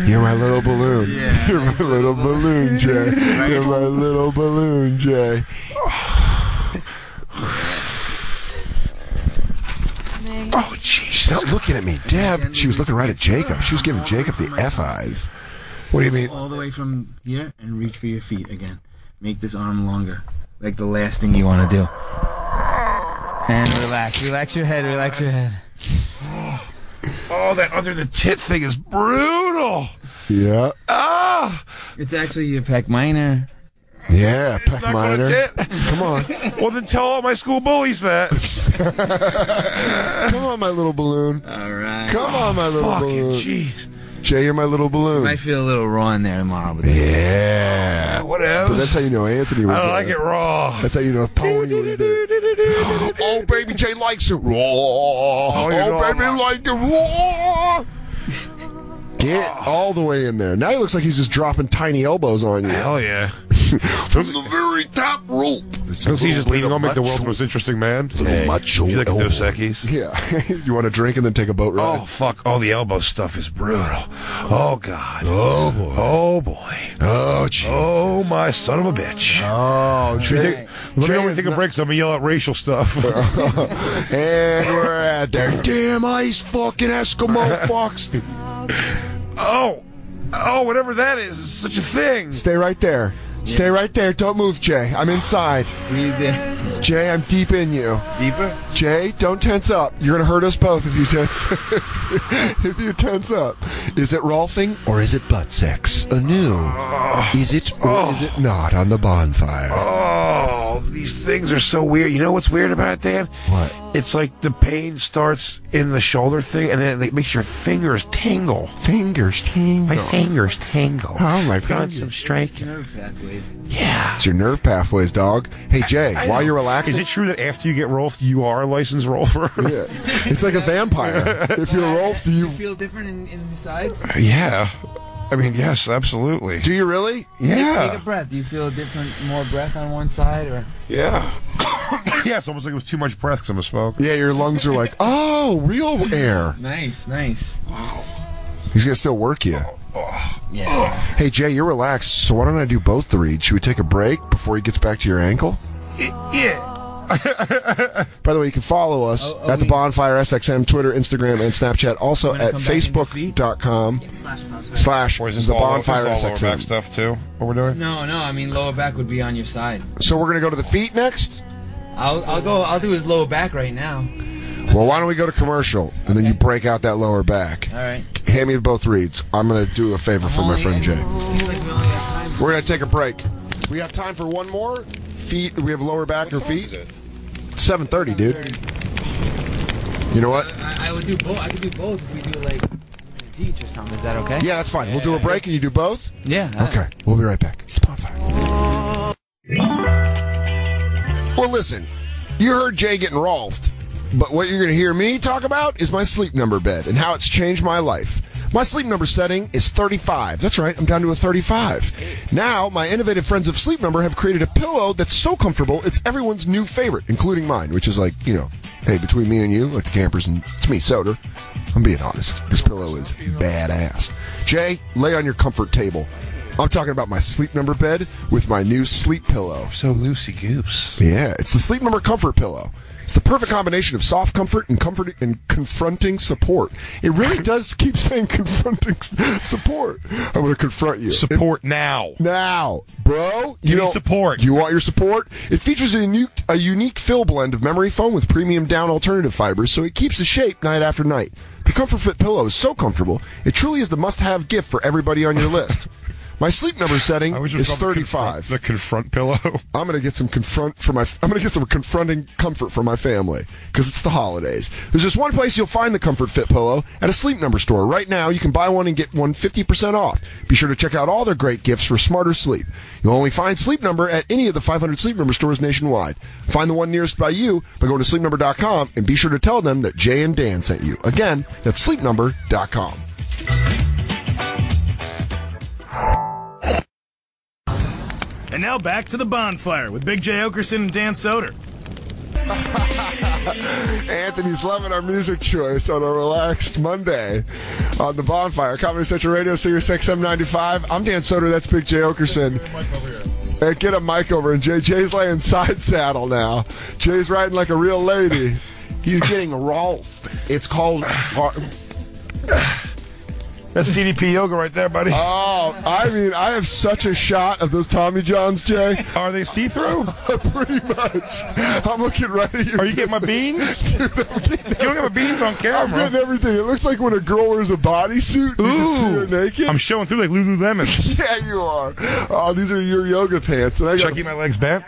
You're my little balloon. Yeah, you're my little balloon, Jay. You're my little balloon, Jay. Oh, jeez. Stop looking at me. Deb, she was looking right at Jacob. She was giving Jacob the F eyes. What do you mean? All the way from here and reach for your feet again. Make this arm longer. Like the last thing you want to do. And relax. Relax your head. Relax your head. Oh, that under the tit thing is brutal. Yeah. Ah! It's actually your pec minor. Yeah, pec minor. Come on. Well, then tell all my school bullies that. Come on, my little balloon. All right. Come on, my little balloon. Jeez. Jay, you're my little balloon. I feel a little raw in there tomorrow. Yeah. What else? But that's how you know Anthony was there. I like it raw. That's how you know Tony was there. Oh, baby Jay likes it raw. Oh, baby like it raw. Get all the way in there. Now he looks like he's just dropping tiny elbows on you. Hell yeah. From the very top rope. Don't he's just leaning on, make the world's most interesting man. Hey. Macho. You like Dos Equis? Yeah. You want a drink and then take a boat ride? Oh, fuck. All the elbow stuff is brutal. Oh, God. Oh, boy. Oh, boy. Oh, Jesus. Oh, my son of a bitch. Oh, Jay. Let me only take a break so I'm going to yell out racial stuff. And we're at there. Damn ice fucking Eskimo fox. Oh. Oh, whatever that is. It's such a thing. Stay right there. Yeah. Stay right there. Don't move, Jay. I'm inside. Breathe in. Jay, I'm deep in you. Deeper? Jay, don't tense up. You're going to hurt us both if you tense if you tense up. Is it Rolfing or is it butt sex? Anew. Is it or is it not on the bonfire? Oh, these things are so weird. You know what's weird about it, Dan? What? It's like the pain starts in the shoulder thing, and then it makes your fingers tingle. Fingers tingle. My fingers tingle. Oh, my God, some strength. Nerve pathways. Yeah. It's your nerve pathways, dog. Hey, Jay, while you're relaxing... Is it true that after you get Rolfed, you are a licensed Rolfer? Yeah. It's like a vampire. If you're Rolfed, you... You feel different in the sides? Yeah. I mean, yes, absolutely. Do you really? Yeah. Take a breath. Do you feel different, more breath on one side? Or? Yeah. Yeah, it's almost like it was too much breath because I'm a smoker. Yeah, your lungs are like, oh, real air. Nice, nice. Wow. He's going to still work you. Yeah. Hey, Jay, you're relaxed, so why don't I do both the reads? Should we take a break before he gets back to your ankle? Yeah. By the way, you can follow us at The Bonfire SXM, Twitter, Instagram, and Snapchat. Also at facebook.com/ or is The Bonfire SXM. Lower back stuff too? What we're doing? No. I mean, lower back would be on your side. So we're gonna go to the feet next. I'll do his lower back right now. Well, why don't we go to commercial and then you break out that lower back? All right. Hand me both reads. I'm gonna do a favor for my friend Jay. We're gonna take a break. We have time for one more. Feet. We have lower back or feet. 7:30, dude. You know what? I would do both. I could do both if we do like teach or something. Is that okay? Yeah, that's fine. Yeah, we'll do a break and you do both? Yeah. Okay. We'll be right back. It's The Bonfire. Well, listen. You heard Jay getting Rolfed, but what you're going to hear me talk about is my Sleep Number bed and how it's changed my life. My Sleep Number setting is 35. That's right, I'm down to a 35. Now, my innovative friends of Sleep Number have created a pillow that's so comfortable, it's everyone's new favorite, including mine, which is like, you know, hey, between me and you, like the campers and it's me, Soder, I'm being honest. This pillow is badass. Jay, lay on your comfort table. I'm talking about my Sleep Number bed with my new sleep pillow. So loosey-goose. Yeah, it's the Sleep Number comfort pillow. It's the perfect combination of soft comfort and confronting support. It really does keep saying confronting support. I'm going to confront you. Support now. Now. Bro. You need support. You want your support? It features a unique fill blend of memory foam with premium down alternative fibers, so it keeps the shape night after night. The Comfort Fit pillow is so comfortable, it truly is the must-have gift for everybody on your list. My Sleep Number setting is 35. The confront pillow. I'm gonna get some confronting comfort for my family because it's the holidays. There's just one place you'll find the Comfort Fit pillow at a Sleep Number store. Right now, you can buy one and get one 50% off. Be sure to check out all their great gifts for smarter sleep. You'll only find Sleep Number at any of the 500 Sleep Number stores nationwide. Find the one nearest by you by going to sleepnumber.com and be sure to tell them that Jay and Dan sent you. Again, that's sleepnumber.com. And now back to The Bonfire with Big Jay Oakerson and Dan Soder. Anthony's loving our music choice on a relaxed Monday on The Bonfire. Comedy Central Radio, Sirius XM 95. I'm Dan Soder. That's Big Jay Oakerson. Get a mic over. And Jay's laying side saddle now. Jay's riding like a real lady. He's getting Rolf. It's called... That's DDP yoga right there, buddy. Oh, I mean, I have such a shot of those Tommy John's, Jay. Are they see-through? Pretty much. I'm looking right at you. Are you getting my beans? Dude, you don't have my beans on camera. I'm getting everything. It looks like when a girl wears a bodysuit and you can see her naked. I'm showing through like Lululemon. Yeah, you are. Oh, these are your yoga pants. And should I keep my legs bent?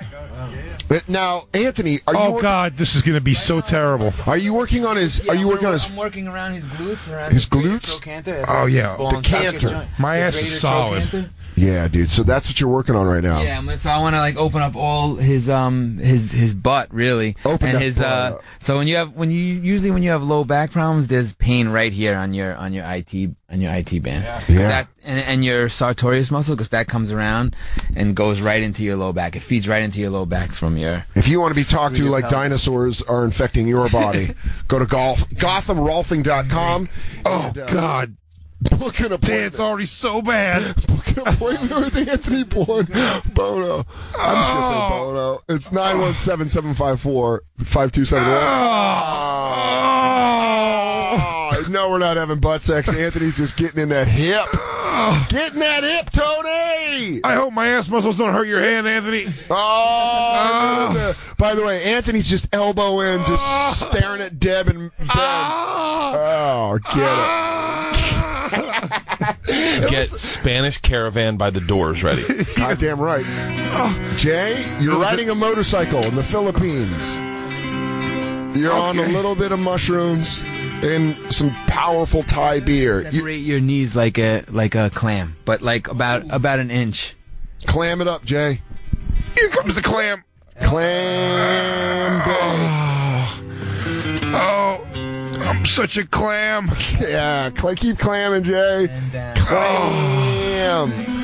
Now, Anthony, are you? Oh God, this is going to be so terrible. Are you working on his? Are you working on his? I'm working around his glutes. His glutes? Oh yeah, the canter. My ass is solid. Yeah, dude. So that's what you're working on right now. Yeah. So I want to like open up all his butt really. Open and his butt. So when you have low back problems, there's pain right here on your IT band. Yeah. That, and your sartorius muscle, because that comes around and goes right into your low back. It feeds right into your low back from your... If you want to be talked to like dinosaurs are infecting your body, go to GothamRolfing.com. Oh, God. Book an appointment. Dan's already so bad. Book an appointment with Anthony Buono. I'm just going to say Bono. It's 917-754-5271. No, we're not having butt sex. Anthony's just getting in that hip. Getting that hip, Tony! I hope my ass muscles don't hurt your hand, Anthony. By the way, Anthony's just elbow in, just staring at Deb and Ben. Get it. Get Spanish Caravan by the Doors ready. Goddamn right. Jay, you're riding a motorcycle in the Philippines. You're on a little bit of mushrooms and some powerful Thai beer. Separate your knees like a clam, but like about an inch. Clam it up, Jay. Here comes the clam. Clam. Oh, I'm such a clam. Yeah, keep clamming, Jay. Clam.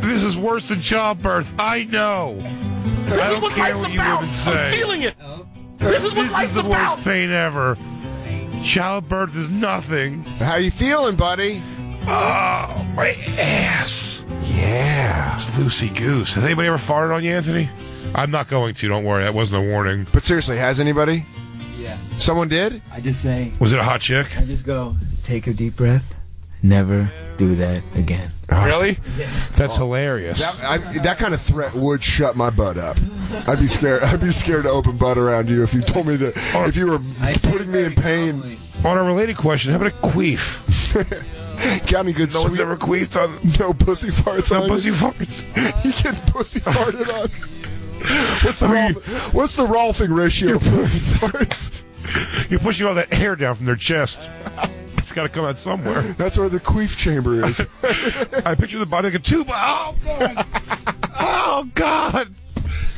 This is worse than childbirth. I know. I don't care what you women say. I'm feeling it. This is what life's about. This is the worst pain ever. Childbirth is nothing. How you feeling, buddy? Oh, my ass. Yeah. It's loosey goose. Has anybody ever farted on you, Anthony? I'm not going to. Don't worry. That wasn't a warning. But seriously, has anybody? Yeah. Someone did? I just say. Was it a hot chick? I just go, take a deep breath. Never do that again. Really? Yeah. That's hilarious. That kind of threat would shut my butt up. I'd be scared. I'd be scared to open butt around you if you told me that. If you were putting me in pain. Calmly. On a related question, how about a queef? Got any good? No one's ever queefed on. No pussy farts. No on pussy you? Farts. You get pussy farted on. What's the Rolfing ratio of pussy farts? You're pushing all that hair down from their chest. It's got to come out somewhere. That's where the queef chamber is. I picture the body like a tube. Oh God! Oh God!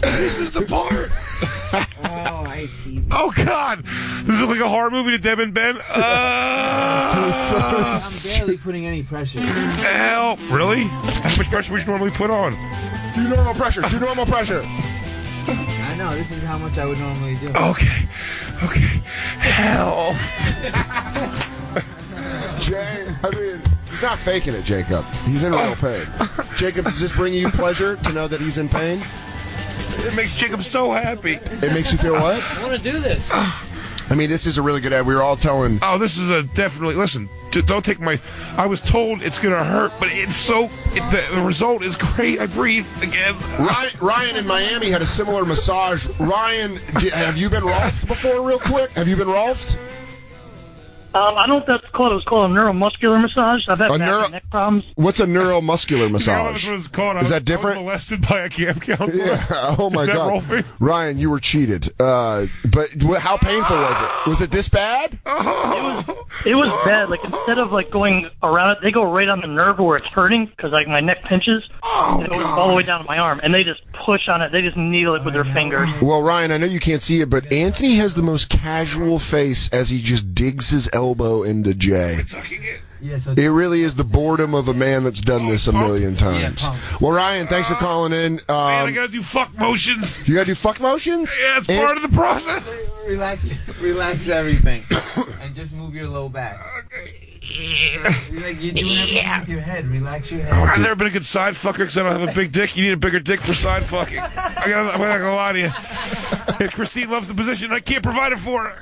This is the part. Oh, I cheated. Oh God! This is like a horror movie to Deb and Ben. I'm barely putting any pressure. Help! Really? How much pressure we should normally put on? Do normal pressure. Do normal pressure. I know. This is how much I would normally do. Okay. Okay. Hell. Jay, I mean, he's not faking it, Jacob. He's in real pain. Jacob, does this bring you pleasure to know that he's in pain? It makes Jacob so happy. It makes you feel what? I want to do this. I mean, this is a really good ad. We were all telling. Oh, this is a definitely. Listen, don't take my. I was told it's going to hurt, but it's so. The result is great. I breathe again. Ryan in Miami had a similar massage. Ryan, have you been Rolfed before, real quick? Have you been Rolfed? I don't know what that's called. It was called a neuromuscular massage. I've had back and neck problems. What's a neuromuscular massage? Is that different? I was molested by a camp counselor. Yeah. Oh, my God. Rolfing? Ryan, you were cheated. But how painful was it? Was it this bad? It was bad. Like, instead of, like, going around it, they go right on the nerve where it's hurting because, like, my neck pinches. Oh, and it goes all the way down to my arm. And they just push on it. They just needle it with their fingers. Well, Ryan, I know you can't see it, but Anthony has the most casual face as he just digs his elbow into Jay. It really is the boredom of a man that's done this a million times. Well, Ryan, thanks for calling in. Man, I gotta do fuck motions. You gotta do fuck motions? Yeah, it's part of the process. Relax everything. And just move your low back. Like you do everything with your head. Relax your head. I've never been a good side fucker because I don't have a big dick. You need a bigger dick for side fucking. I'm not gonna lie to you. If Christine loves the position, I can't provide it for her.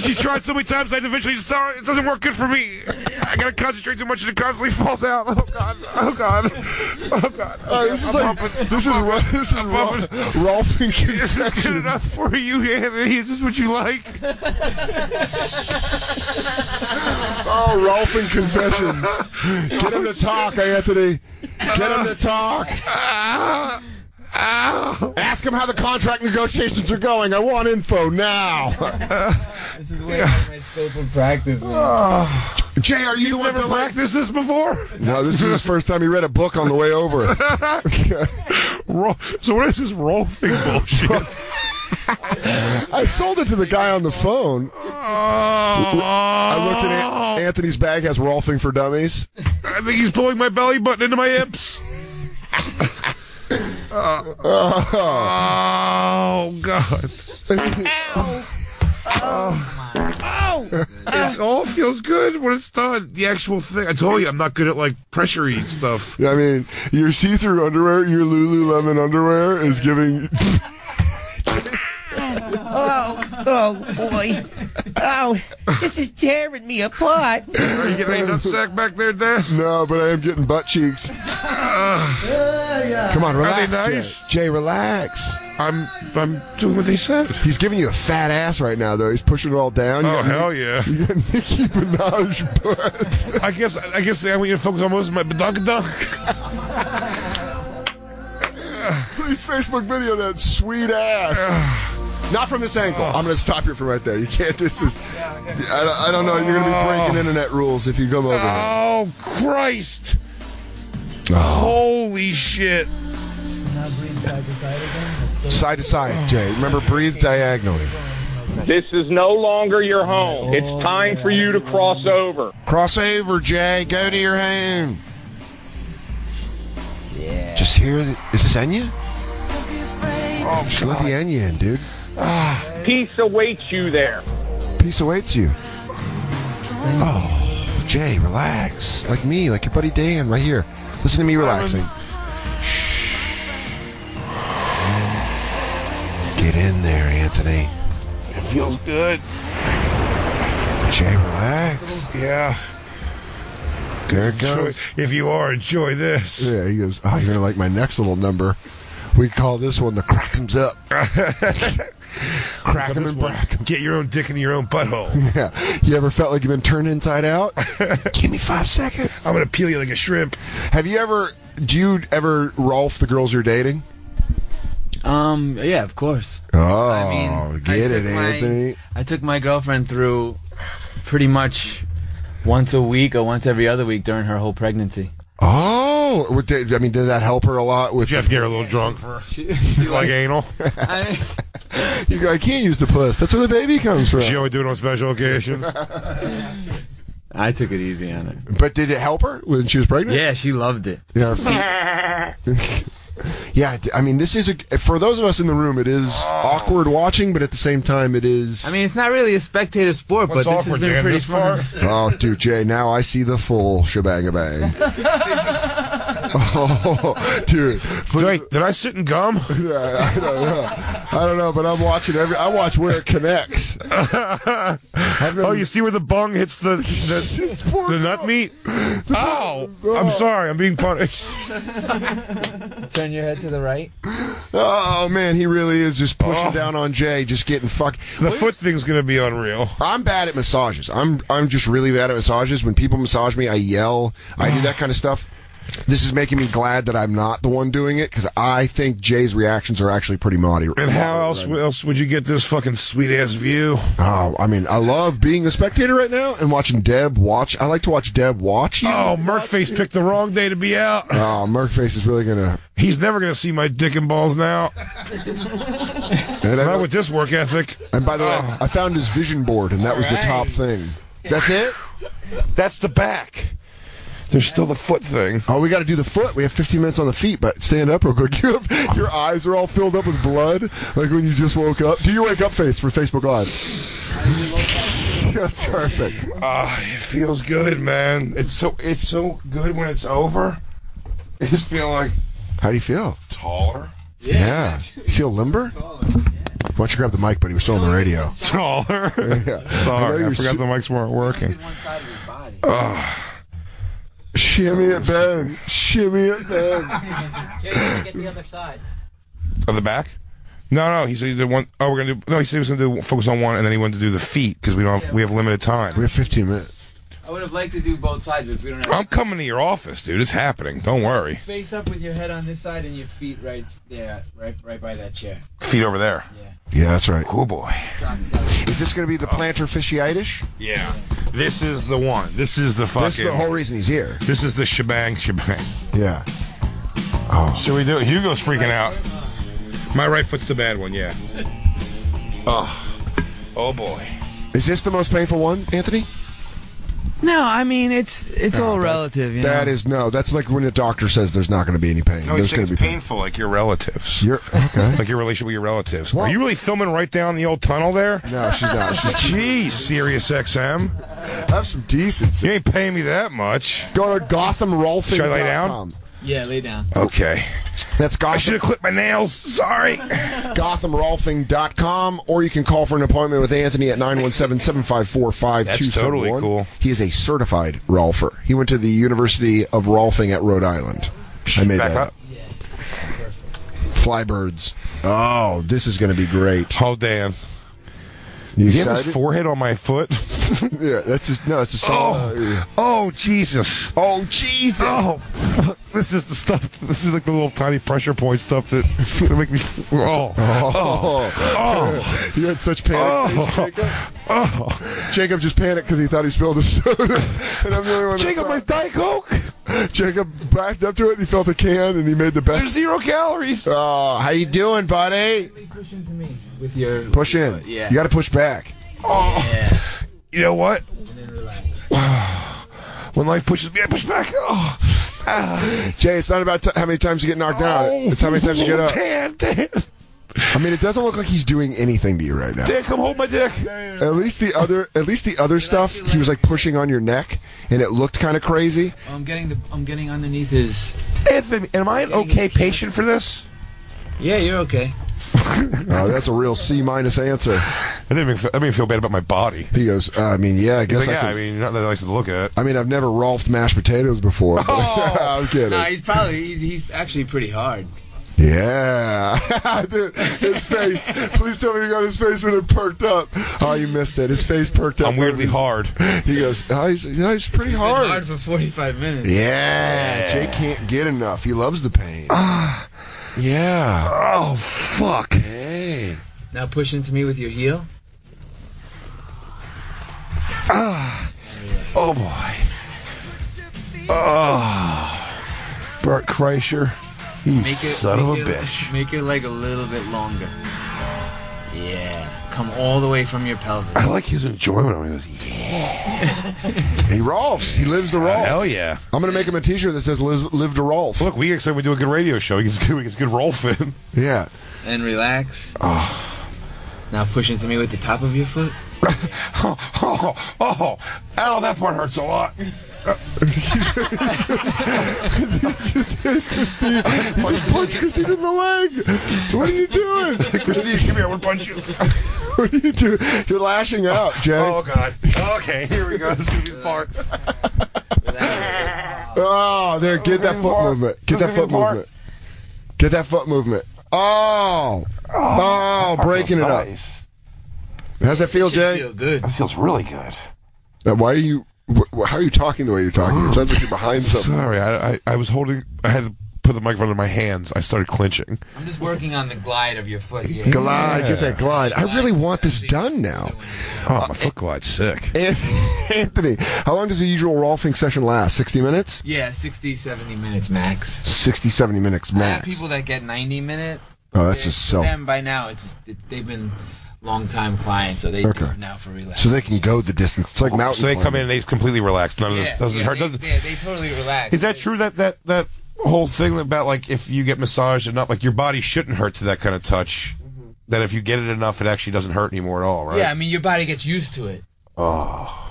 She's tried so many times, I eventually just saw it doesn't work good for me. I gotta concentrate too much, and it constantly falls out. Oh God! Oh God! Oh God! This is Rolfing confessions. Is this good enough for you, Anthony? Is this what you like? Oh, Rolfing confessions. Get him to talk, Anthony. Get him to talk. Ask him how the contract negotiations are going. I want info now. This is way out of my scope of practice, man. Jay, are you the one to practice this before? No, this is his first time. He read a book on the way over. So what is this Rolfing bullshit? I sold it to the guy on the phone. I looked at Anthony's bag, has Rolfing for Dummies. I think he's pulling my belly button into my hips. Oh, God. Ow. Oh, my. Ow. It all feels good when it's done. The actual thing. I told you I'm not good at, like, pressure-y stuff. Yeah, I mean, your see-through underwear, your Lululemon underwear is giving... Oh, boy. Oh, this is tearing me apart. Are you getting a nutsack back there, Dan? No, but I am getting butt cheeks. Come on, relax, nice? Jay, relax. I'm doing what they said. He's giving you a fat ass right now, though. He's pushing it all down. Oh, hell yeah. You got Nicki Minaj butt. I guess I want you to focus on most of my badunk dunk. his Facebook video, that sweet ass. Not from this angle. I'm going to stop you from right there. You can't. This is. I don't know. You're going to be breaking internet rules if you come over here. Oh, Christ. Oh. Holy shit. Now breathe side to side again. Side to side, Jay. Remember, breathe diagonally. This is no longer your home. It's time for you to cross over. Cross over, Jay. Go to your home. Yeah. Just hear the, is this Enya? Oh, just let the Enya in, dude. Ah. Peace awaits you there. Peace awaits you. Oh, Jay, relax. Like me, like your buddy Dan right here. Listen to me relaxing. Get in there, Anthony. It feels good. Jay, relax. Yeah. There it goes. If you are, enjoy this. Yeah, he goes, oh, you're going to like my next little number. We call this one the Crack'ems Up. Crack'em and Brack'em. Get your own dick in your own butthole. Yeah. You ever felt like you've been turned inside out? Give me 5 seconds. I'm going to peel you like a shrimp. Have you ever, do you ever Rolf the girls you're dating? Yeah, of course. Oh, I mean, get it, Anthony. I took my girlfriend through pretty much once a week or once every other week during her whole pregnancy. Oh, I mean, did that help her a lot? With Jeff get her a little drunk for she like anal. I mean, you go, I can't use the puss. That's where the baby comes from. She only do it on special occasions. I took it easy on her. But did it help her when she was pregnant? Yeah, she loved it. Yeah. Yeah, I mean, this is for those of us in the room. It is awkward watching, but at the same time, it is. I mean, it's not really a spectator sport, but this has been pretty fun. Oh, dude, Jay, now I see the full shebang-a-bang. Oh, dude, did I sit in gum? I don't know, but I'm watching I watch where it connects. Oh, you see where the bung hits the nut meat? Ow! Oh, I'm sorry, I'm being punished. Turn your head to the right. Oh man, he really is just pushing down on Jay, just getting fucked. The foot thing's gonna be unreal. I'm bad at massages. I'm just really bad at massages. When people massage me, I yell. I do that kind of stuff. This is making me glad that I'm not the one doing it, because I think Jay's reactions are actually pretty naughty. And how else would you get this fucking sweet-ass view? Oh, I mean, I love being a spectator right now and watching Deb watch. I like to watch Deb watch you. Oh, Merkface picked the wrong day to be out. Oh, Merkface is really going to... He's never going to see my dick and balls now. Not with this work ethic. And by the way, I found his vision board, and that was the top thing. That's it? That's the back. There's still the foot thing. Oh, we got to do the foot. We have 15 minutes on the feet, but stand up real quick. Your eyes are all filled up with blood, like when you just woke up. Do you wake up face for Facebook Live? That's perfect. It feels good, man. It's so good when it's over. I just feel like... How do you feel? Taller. Yeah. You feel limber? Taller. Why don't you grab the mic, buddy? We're still on the radio. Taller. Yeah. Sorry, I forgot the mics weren't working. Ugh. Shimmy it, Ben. Shimmy it, Ben. Jay, you gotta get the other side. Of the back? No. He said he did one. Oh, we're gonna do. No, he said he was gonna do focus on one, and then he wanted to do the feet because we don't. We have limited time. We have 15 minutes. I would have liked to do both sides, but if we don't have. I'm coming to your office, dude. It's happening. Don't worry. Face up with your head on this side and your feet right there, right by that chair. Feet over there. Yeah. Yeah, that's right. Cool boy. Is this going to be the plantar fasciitis? Yeah. This is the one. This is the fucking... This is the whole reason he's here. This is the shebang. Yeah. Oh. Should we do it? Hugo's freaking out. My right foot's the bad one, yeah. Oh, boy. Is this the most painful one, Anthony? No, I mean, it's all relative. You know? That is, no, that's like when a doctor says there's not going to be any pain. No, he said it's painful like your relatives. Like your relationship with your relatives. What? Are you really filming right down the old tunnel there? No, she's not. Jeez, Sirius XM. Have some decency. You ain't paying me that much. Go to GothamRolfing.com. Should I lay down? Yeah, lay down. Okay. That's Gotham. I should have clipped my nails. Sorry. GothamRolfing.com, or you can call for an appointment with Anthony at 917-754-5271. That's totally cool. He is a certified Rolfer. He went to the University of Rolfing at Rhode Island. I made that up. Yeah. Flybirds. Oh, this is going to be great. Oh, Dan. You excited? Does he have his forehead on my foot? Yeah, that's his. No, it's a song. Oh, Jesus. Oh, Jesus. Oh, This is the stuff. This is like the little tiny pressure point stuff that make me. Oh! You had such panic, Jacob. Oh! Jacob just panicked because he thought he spilled his soda, and I'm the only one. Jacob, my Diet Coke. Jacob backed up to it. And he felt a can, and he made the best. There's 0 calories. Oh, how you doing, buddy? Push into me with your push in. Yeah. You got to push back. Oh. Yeah. You know what? And then relax. When life pushes me, I push back. Oh. Jay, it's not about how many times you get knocked down. It's how many times you get up. Dan. I mean, it doesn't look like he's doing anything to you right now. Dan, come hold my dick. At least the other stuff, he was like pushing on your neck, and it looked kind of crazy. I'm getting underneath his. Anthony, am I an okay patient for this? Yeah, you're okay. That's a real C- answer. I didn't even feel bad about my body. He goes, I mean, you're not that nice to look at. I mean, I've never Rolfed mashed potatoes before. Oh. I'm kidding. No, he's actually pretty hard. Yeah. Dude, his face. Please tell me you got his face when it perked up. Oh, you missed it. His face perked up. I'm weirdly hard. He goes, he's pretty hard. Been hard for 45 minutes. Yeah. Jay can't get enough. He loves the pain. Yeah. Oh, fuck. Hey. Now push into me with your heel. Oh, boy. Oh. Bert Kreischer. You son of a bitch. Make your leg a little bit longer. Yeah. Come all the way from your pelvis. I like his enjoyment when he goes, yeah. He Rolfs. He lives to Rolf. Hell yeah. I'm going to make him a t-shirt that says live to Rolf. Look, we excited we do a good radio show. He gets good Rolf in. Yeah. And relax. Oh. Now push into me with the top of your foot. Ow, that part hurts a lot. He just hit Christine. He just punched Christine in the leg. What are you doing? Christine, come here. I want to punch you. What are you doing? You're lashing out, Jay. Oh, God. Okay, here we go. These parts. Oh, there. Get that foot movement. Get that foot movement. Get that foot movement. Oh. Oh, breaking it up. How's that feel, Jay? Feel good. That feels really good. Now, why are you... How are you talking the way you're talking? It sounds like you're behind something. Sorry, I was holding... I had to put the microphone in my hands. I started clenching. I'm just working on the glide of your foot here. Glide, get that glide. I really want this done now. Oh, my foot glide's sick. Anthony, how long does the usual Rolfing session last? 60 minutes? Yeah, 60, 70 minutes max. 60, 70 minutes max. I have people that get 90 minutes. Oh, that's just so... them by now, they've been... long-time client, so they do it now for relaxation. So they can go the distance. It's like mountain. So they come in and they completely relax. None of this doesn't hurt. They totally relax. Is that true? That whole thing about like if you get massaged and not like your body shouldn't hurt to that kind of touch. Mm-hmm. That if you get it enough, it actually doesn't hurt anymore at all, right? Yeah, I mean your body gets used to it. Oh.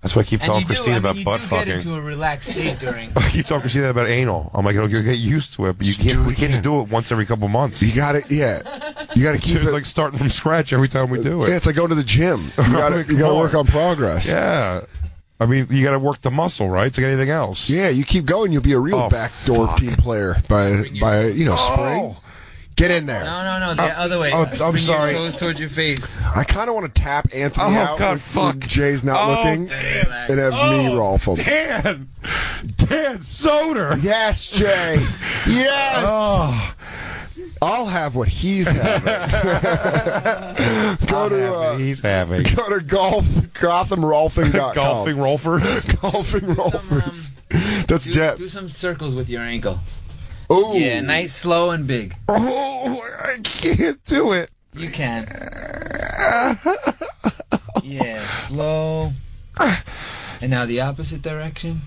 That's why I keep telling Christine about butt fucking. You do get into a relaxed state during. I keep talking Christine about anal. I'm like, you'll get used to it, but we can't just do it once every couple months. You got it, yeah. You got to keep it like starting from scratch every time we do it. Yeah, it's like going to the gym. You got to work on progress. Yeah, I mean, you got to work the muscle, right? It's like anything else. Yeah, you keep going, you'll be a real backdoor team player by spring. Get in there. No, the other way. I'm sorry. Your toes towards your face. I kind of want to tap Anthony out. Oh, God, fuck. Jay's not looking. Dan. And have me Rolf him. Dan Soder. Yes, Jay. Yes. Oh. I'll have what he's having. Go to GothamRolfing.com. Golfing Rolfers. Golfing Rolfers. That's Deb. Do some circles with your ankle. Ooh. Yeah, nice, slow, and big. Oh, I can't do it. You can. Yeah, slow. And now the opposite direction.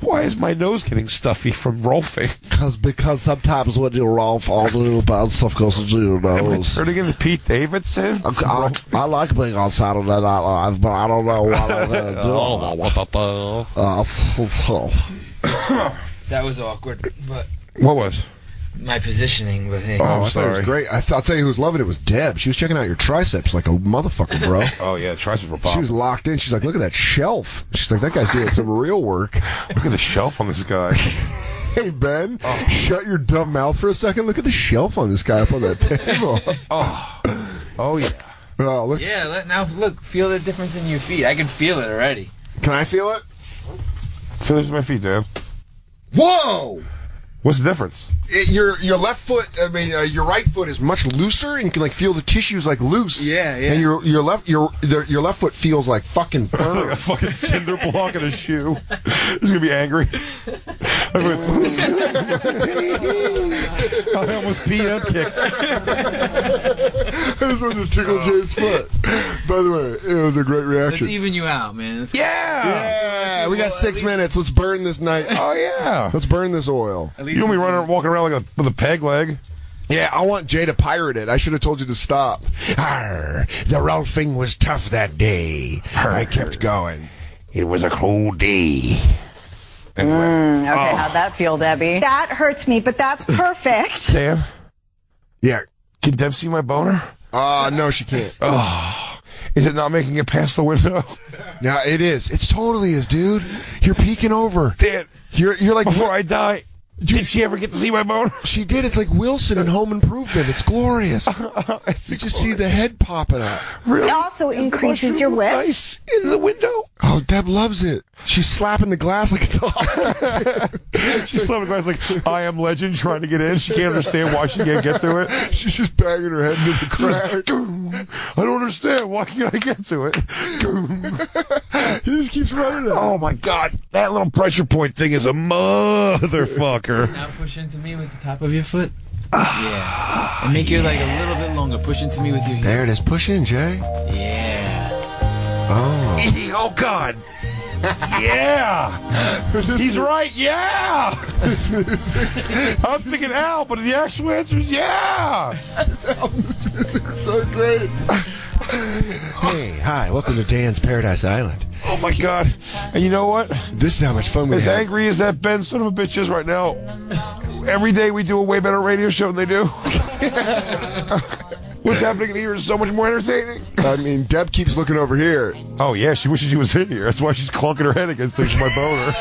Why is my nose getting stuffy from Rolfing? Because sometimes when you Rolf, all the little bad stuff goes into your nose. Am I turning into Pete Davidson? I like being on Saturday Night Live, but I don't know what I'm going to do. That was awkward, but... What was? My positioning, but hey. Oh, I'm sorry. It was great. I'll tell you who was loving it was Deb. She was checking out your triceps like a motherfucker, bro. Oh, yeah, the triceps were popping. She was locked in. She's like, look at that shelf. She's like, that guy's doing some real work. Look at the shelf on this guy. Hey, Ben, shut your dumb mouth for a second. Look at the shelf on this guy up on that table. Oh, yeah. Oh, looks... Yeah, now, look, feel the difference in your feet. I can feel it already. Can I feel it? Finish my feet, Dan. Whoa! What's the difference? Your left foot, your right foot is much looser, and you can like feel the tissues like loose. Yeah, yeah. And your left foot feels like fucking firm. Like a fucking cinder block in a shoe. He's gonna be angry. I almost pee up kicked. I just wanted to tickle Jay's foot. By the way, it was a great reaction. Let's even you out, man. Let's yeah, we got 6 minutes. Let's burn this night. Oh yeah, let's burn this oil. You want me walking around like with a peg leg? Yeah, I want Jay to pirate it. I should have told you to stop. Arr, the Rolfing was tough that day. Arr. I kept going. It was a cold day. Anyway. Okay, oh. How'd that feel, Debbie? That hurts me, but that's perfect. Deb? Yeah. Can Deb see my boner? No, she can't. Oh. Is it not making it past the window? No, it is. It totally is, dude. You're peeking over. Dan, you're like... Before I die... Did she ever get to see my boner? She did. It's like Wilson in Home Improvement. It's glorious. You just see the head popping up. Really? It also increases your width. Nice in the window. Oh, Deb loves it. She's slapping the glass like it's hot. She's slapping the glass like I am Legend trying to get in. She can't understand why she can't get to it. She's just banging her head into the crack. I don't understand. Why can't I get to it? He just keeps running it. Oh, my God. That little pressure point thing is a motherfucker. Now push into me with the top of your foot. Yeah. And make your leg a little bit longer. Push into me with your heel. There it is. Push in, Jay. Yeah. Oh. Oh, God. Yeah. He's right. Yeah. I'm thinking Al, but the actual answer is yeah. This album is so great. Hey, hi, welcome to Dan's Paradise Island. Oh my God. And you know what? This is how much fun we have. As angry as that Ben son of a bitch is right now, every day we do a way better radio show than they do. What's happening here is so much more entertaining. I mean, Deb keeps looking over here. Oh yeah, she wishes she was in here. That's why she's clunking her head against things with my boner.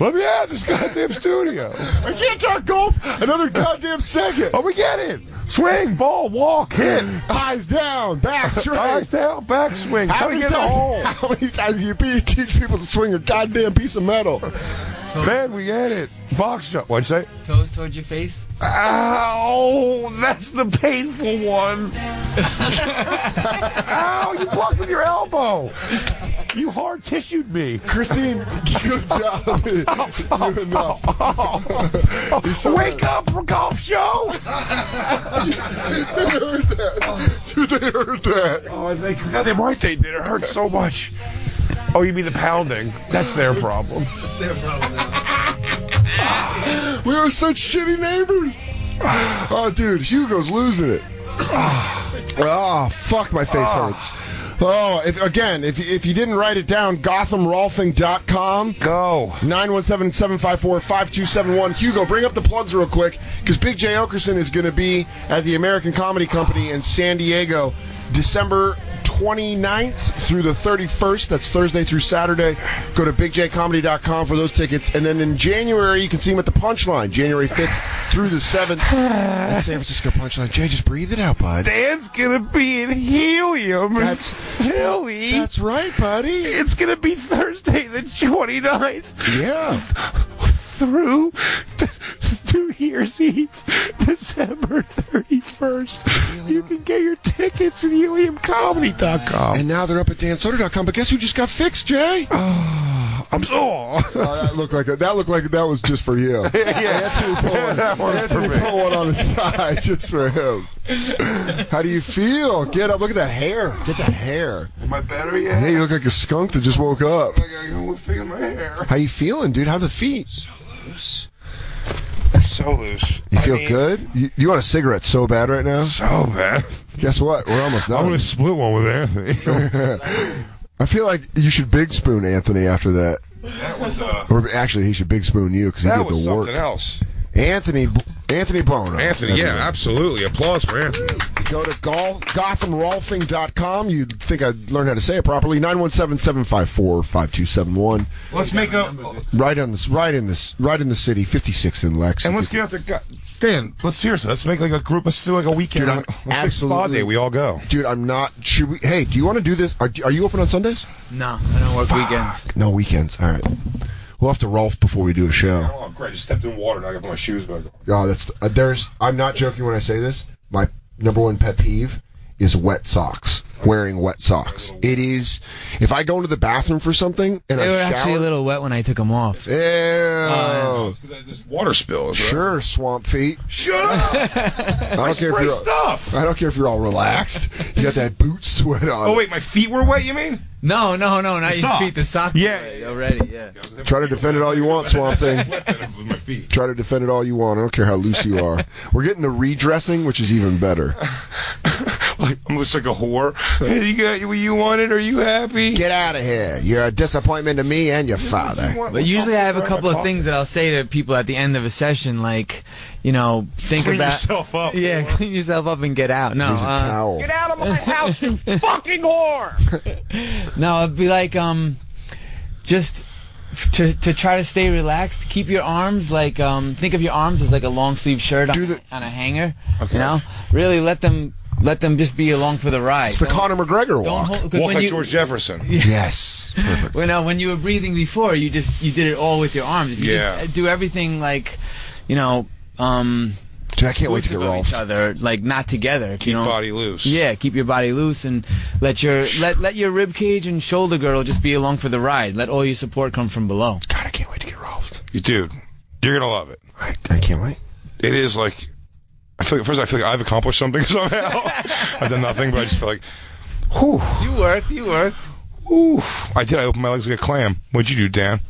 Let me out of this goddamn studio. I can't talk golf another goddamn second. Oh, we get it. Swing, ball, walk, hit. Eyes down, back straight. Eyes down, back swing. How many times do you teach people to swing a goddamn piece of metal? Man, we get it. Box jump. What'd you say? Toes towards your face. Ow, that's the painful one. Ow, you blocked with your elbow. You hard tissued me. Christine, good job. You're enough. Wake up for golf show. They heard that. Dude, they heard that. Oh, they got them right. They did. It hurt so much. Oh, you mean the pounding? That's their problem. That's their problem. We are such shitty neighbors. Oh, dude, Hugo's losing it. Oh, fuck, my face hurts. Oh, if you didn't write it down, GothamRolfing.com. Go. 917-754-5271. Hugo, bring up the plugs real quick, because Big Jay Oakerson is going to be at the American Comedy Company in San Diego, December 29th through the 31st. That's Thursday through Saturday. Go to bigjcomedy.com for those tickets. And then in January, you can see him at the Punchline, January 5th through the 7th. At San Francisco Punchline. Jay, just breathe it out, bud. Dan's gonna be in Helium. That's Philly. That's right, buddy. It's gonna be Thursday the 29th. Yeah. Through New Year's Eve, December 31st. Really? You can get your tickets at heliumcomedy.com. And now they're up at dansoder.com, but guess who just got fixed, Jay? Oh, I'm so... Oh. That looked like that was just for you. Yeah, Anthony Buono on his side just for him. How do you feel? Get up. Look at that hair. Get that hair. Am I better yet? Hey, you look like a skunk that just woke up. Like I got a thing in my hair. How you feeling, dude? How the feet? So loose. You feel good? You want a cigarette so bad right now? So bad. Guess what? We're almost done. I'm going to split one with Anthony. I feel like you should big spoon Anthony after that. That was or actually, he should big spoon you because he did the work. That was something else. Anthony Buono. Anthony, yeah, absolutely. Applause for Anthony. Go to GothamRolfing.com. You'd think I'd learn how to say it properly. 917-754-5271. Let's make up right in the city, 56th in Lex. And let's get out there, Dan. Let's seriously, let's make like a group of like a weekend. Dude, absolutely, spa day. We all go. Dude, I'm not. Should we? Hey, do you want to do this? Are you open on Sundays? No, I don't work weekends. No weekends. All right. We'll have to Rolf before we do a show. Oh, great. I just stepped in water and I got my shoes back on. Oh, that's, I'm not joking when I say this. My number one pet peeve is wet socks. Wearing wet socks. It is, if I go into the bathroom for something and I shower. They were actually a little wet when I took them off. Ew. Oh, yeah. This water spills. Right? Sure, swamp feet. Shut up. I don't care if you're all relaxed. You got that boot sweat on. Oh, wait, my feet were wet, you mean? No, not your feet. The sock. Yeah. Already, yeah. Try to defend it all you want, Swamp Thing. Try to defend it all you want. I don't care how loose you are. We're getting the redressing, which is even better. I'm just like a whore. You got what you wanted? Are you happy? Get out of here. You're a disappointment to me and your father. But usually I have a couple of things that I'll say to people at the end of a session, like, you know, clean yourself up and get out. No, towel. Get out of my house, you fucking whore. No, it'd be like, just to try to stay relaxed. Keep your arms like, think of your arms as like a long sleeve shirt on a hanger. Okay. You know, really let them just be along for the ride. It's the Conor McGregor walk. Walk like George Jefferson. Yes, perfect. When you were breathing before, you did it all with your arms. If you just do everything like, you know. Dude, I can't wait to get Rolf. Each other, like not together. Keep your body loose. Yeah, keep your body loose and let your let your rib cage and shoulder girdle just be along for the ride. Let all your support come from below. God, I can't wait to get Rolfed. Dude, you're gonna love it. I can't wait. It is like I feel like I've accomplished something somehow. I've done nothing, but I just feel like, whew. You worked. Ooh, I did. I opened my legs like a clam. What'd you do, Dan?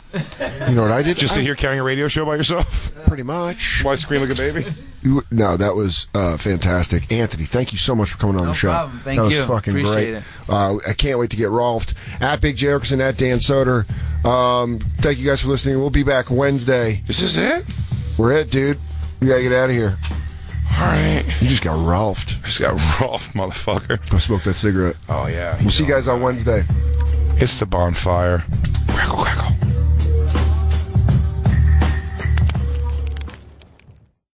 You know what I did? Just sit here carrying a radio show by yourself? Pretty much. Why scream like a baby? No, that was fantastic. Anthony, thank you so much for coming on the show. No problem. Thank you. That was fucking great. I can't wait to get Rolfed. At Big Jay Oakerson, at Dan Soder. Thank you guys for listening. We'll be back Wednesday. Is this it? We're it, dude. We gotta get out of here. All right. You just got Rolfed. I just got Rolfed, motherfucker. Go smoke that cigarette. Oh, yeah. We'll see you guys on Wednesday. It's the bonfire.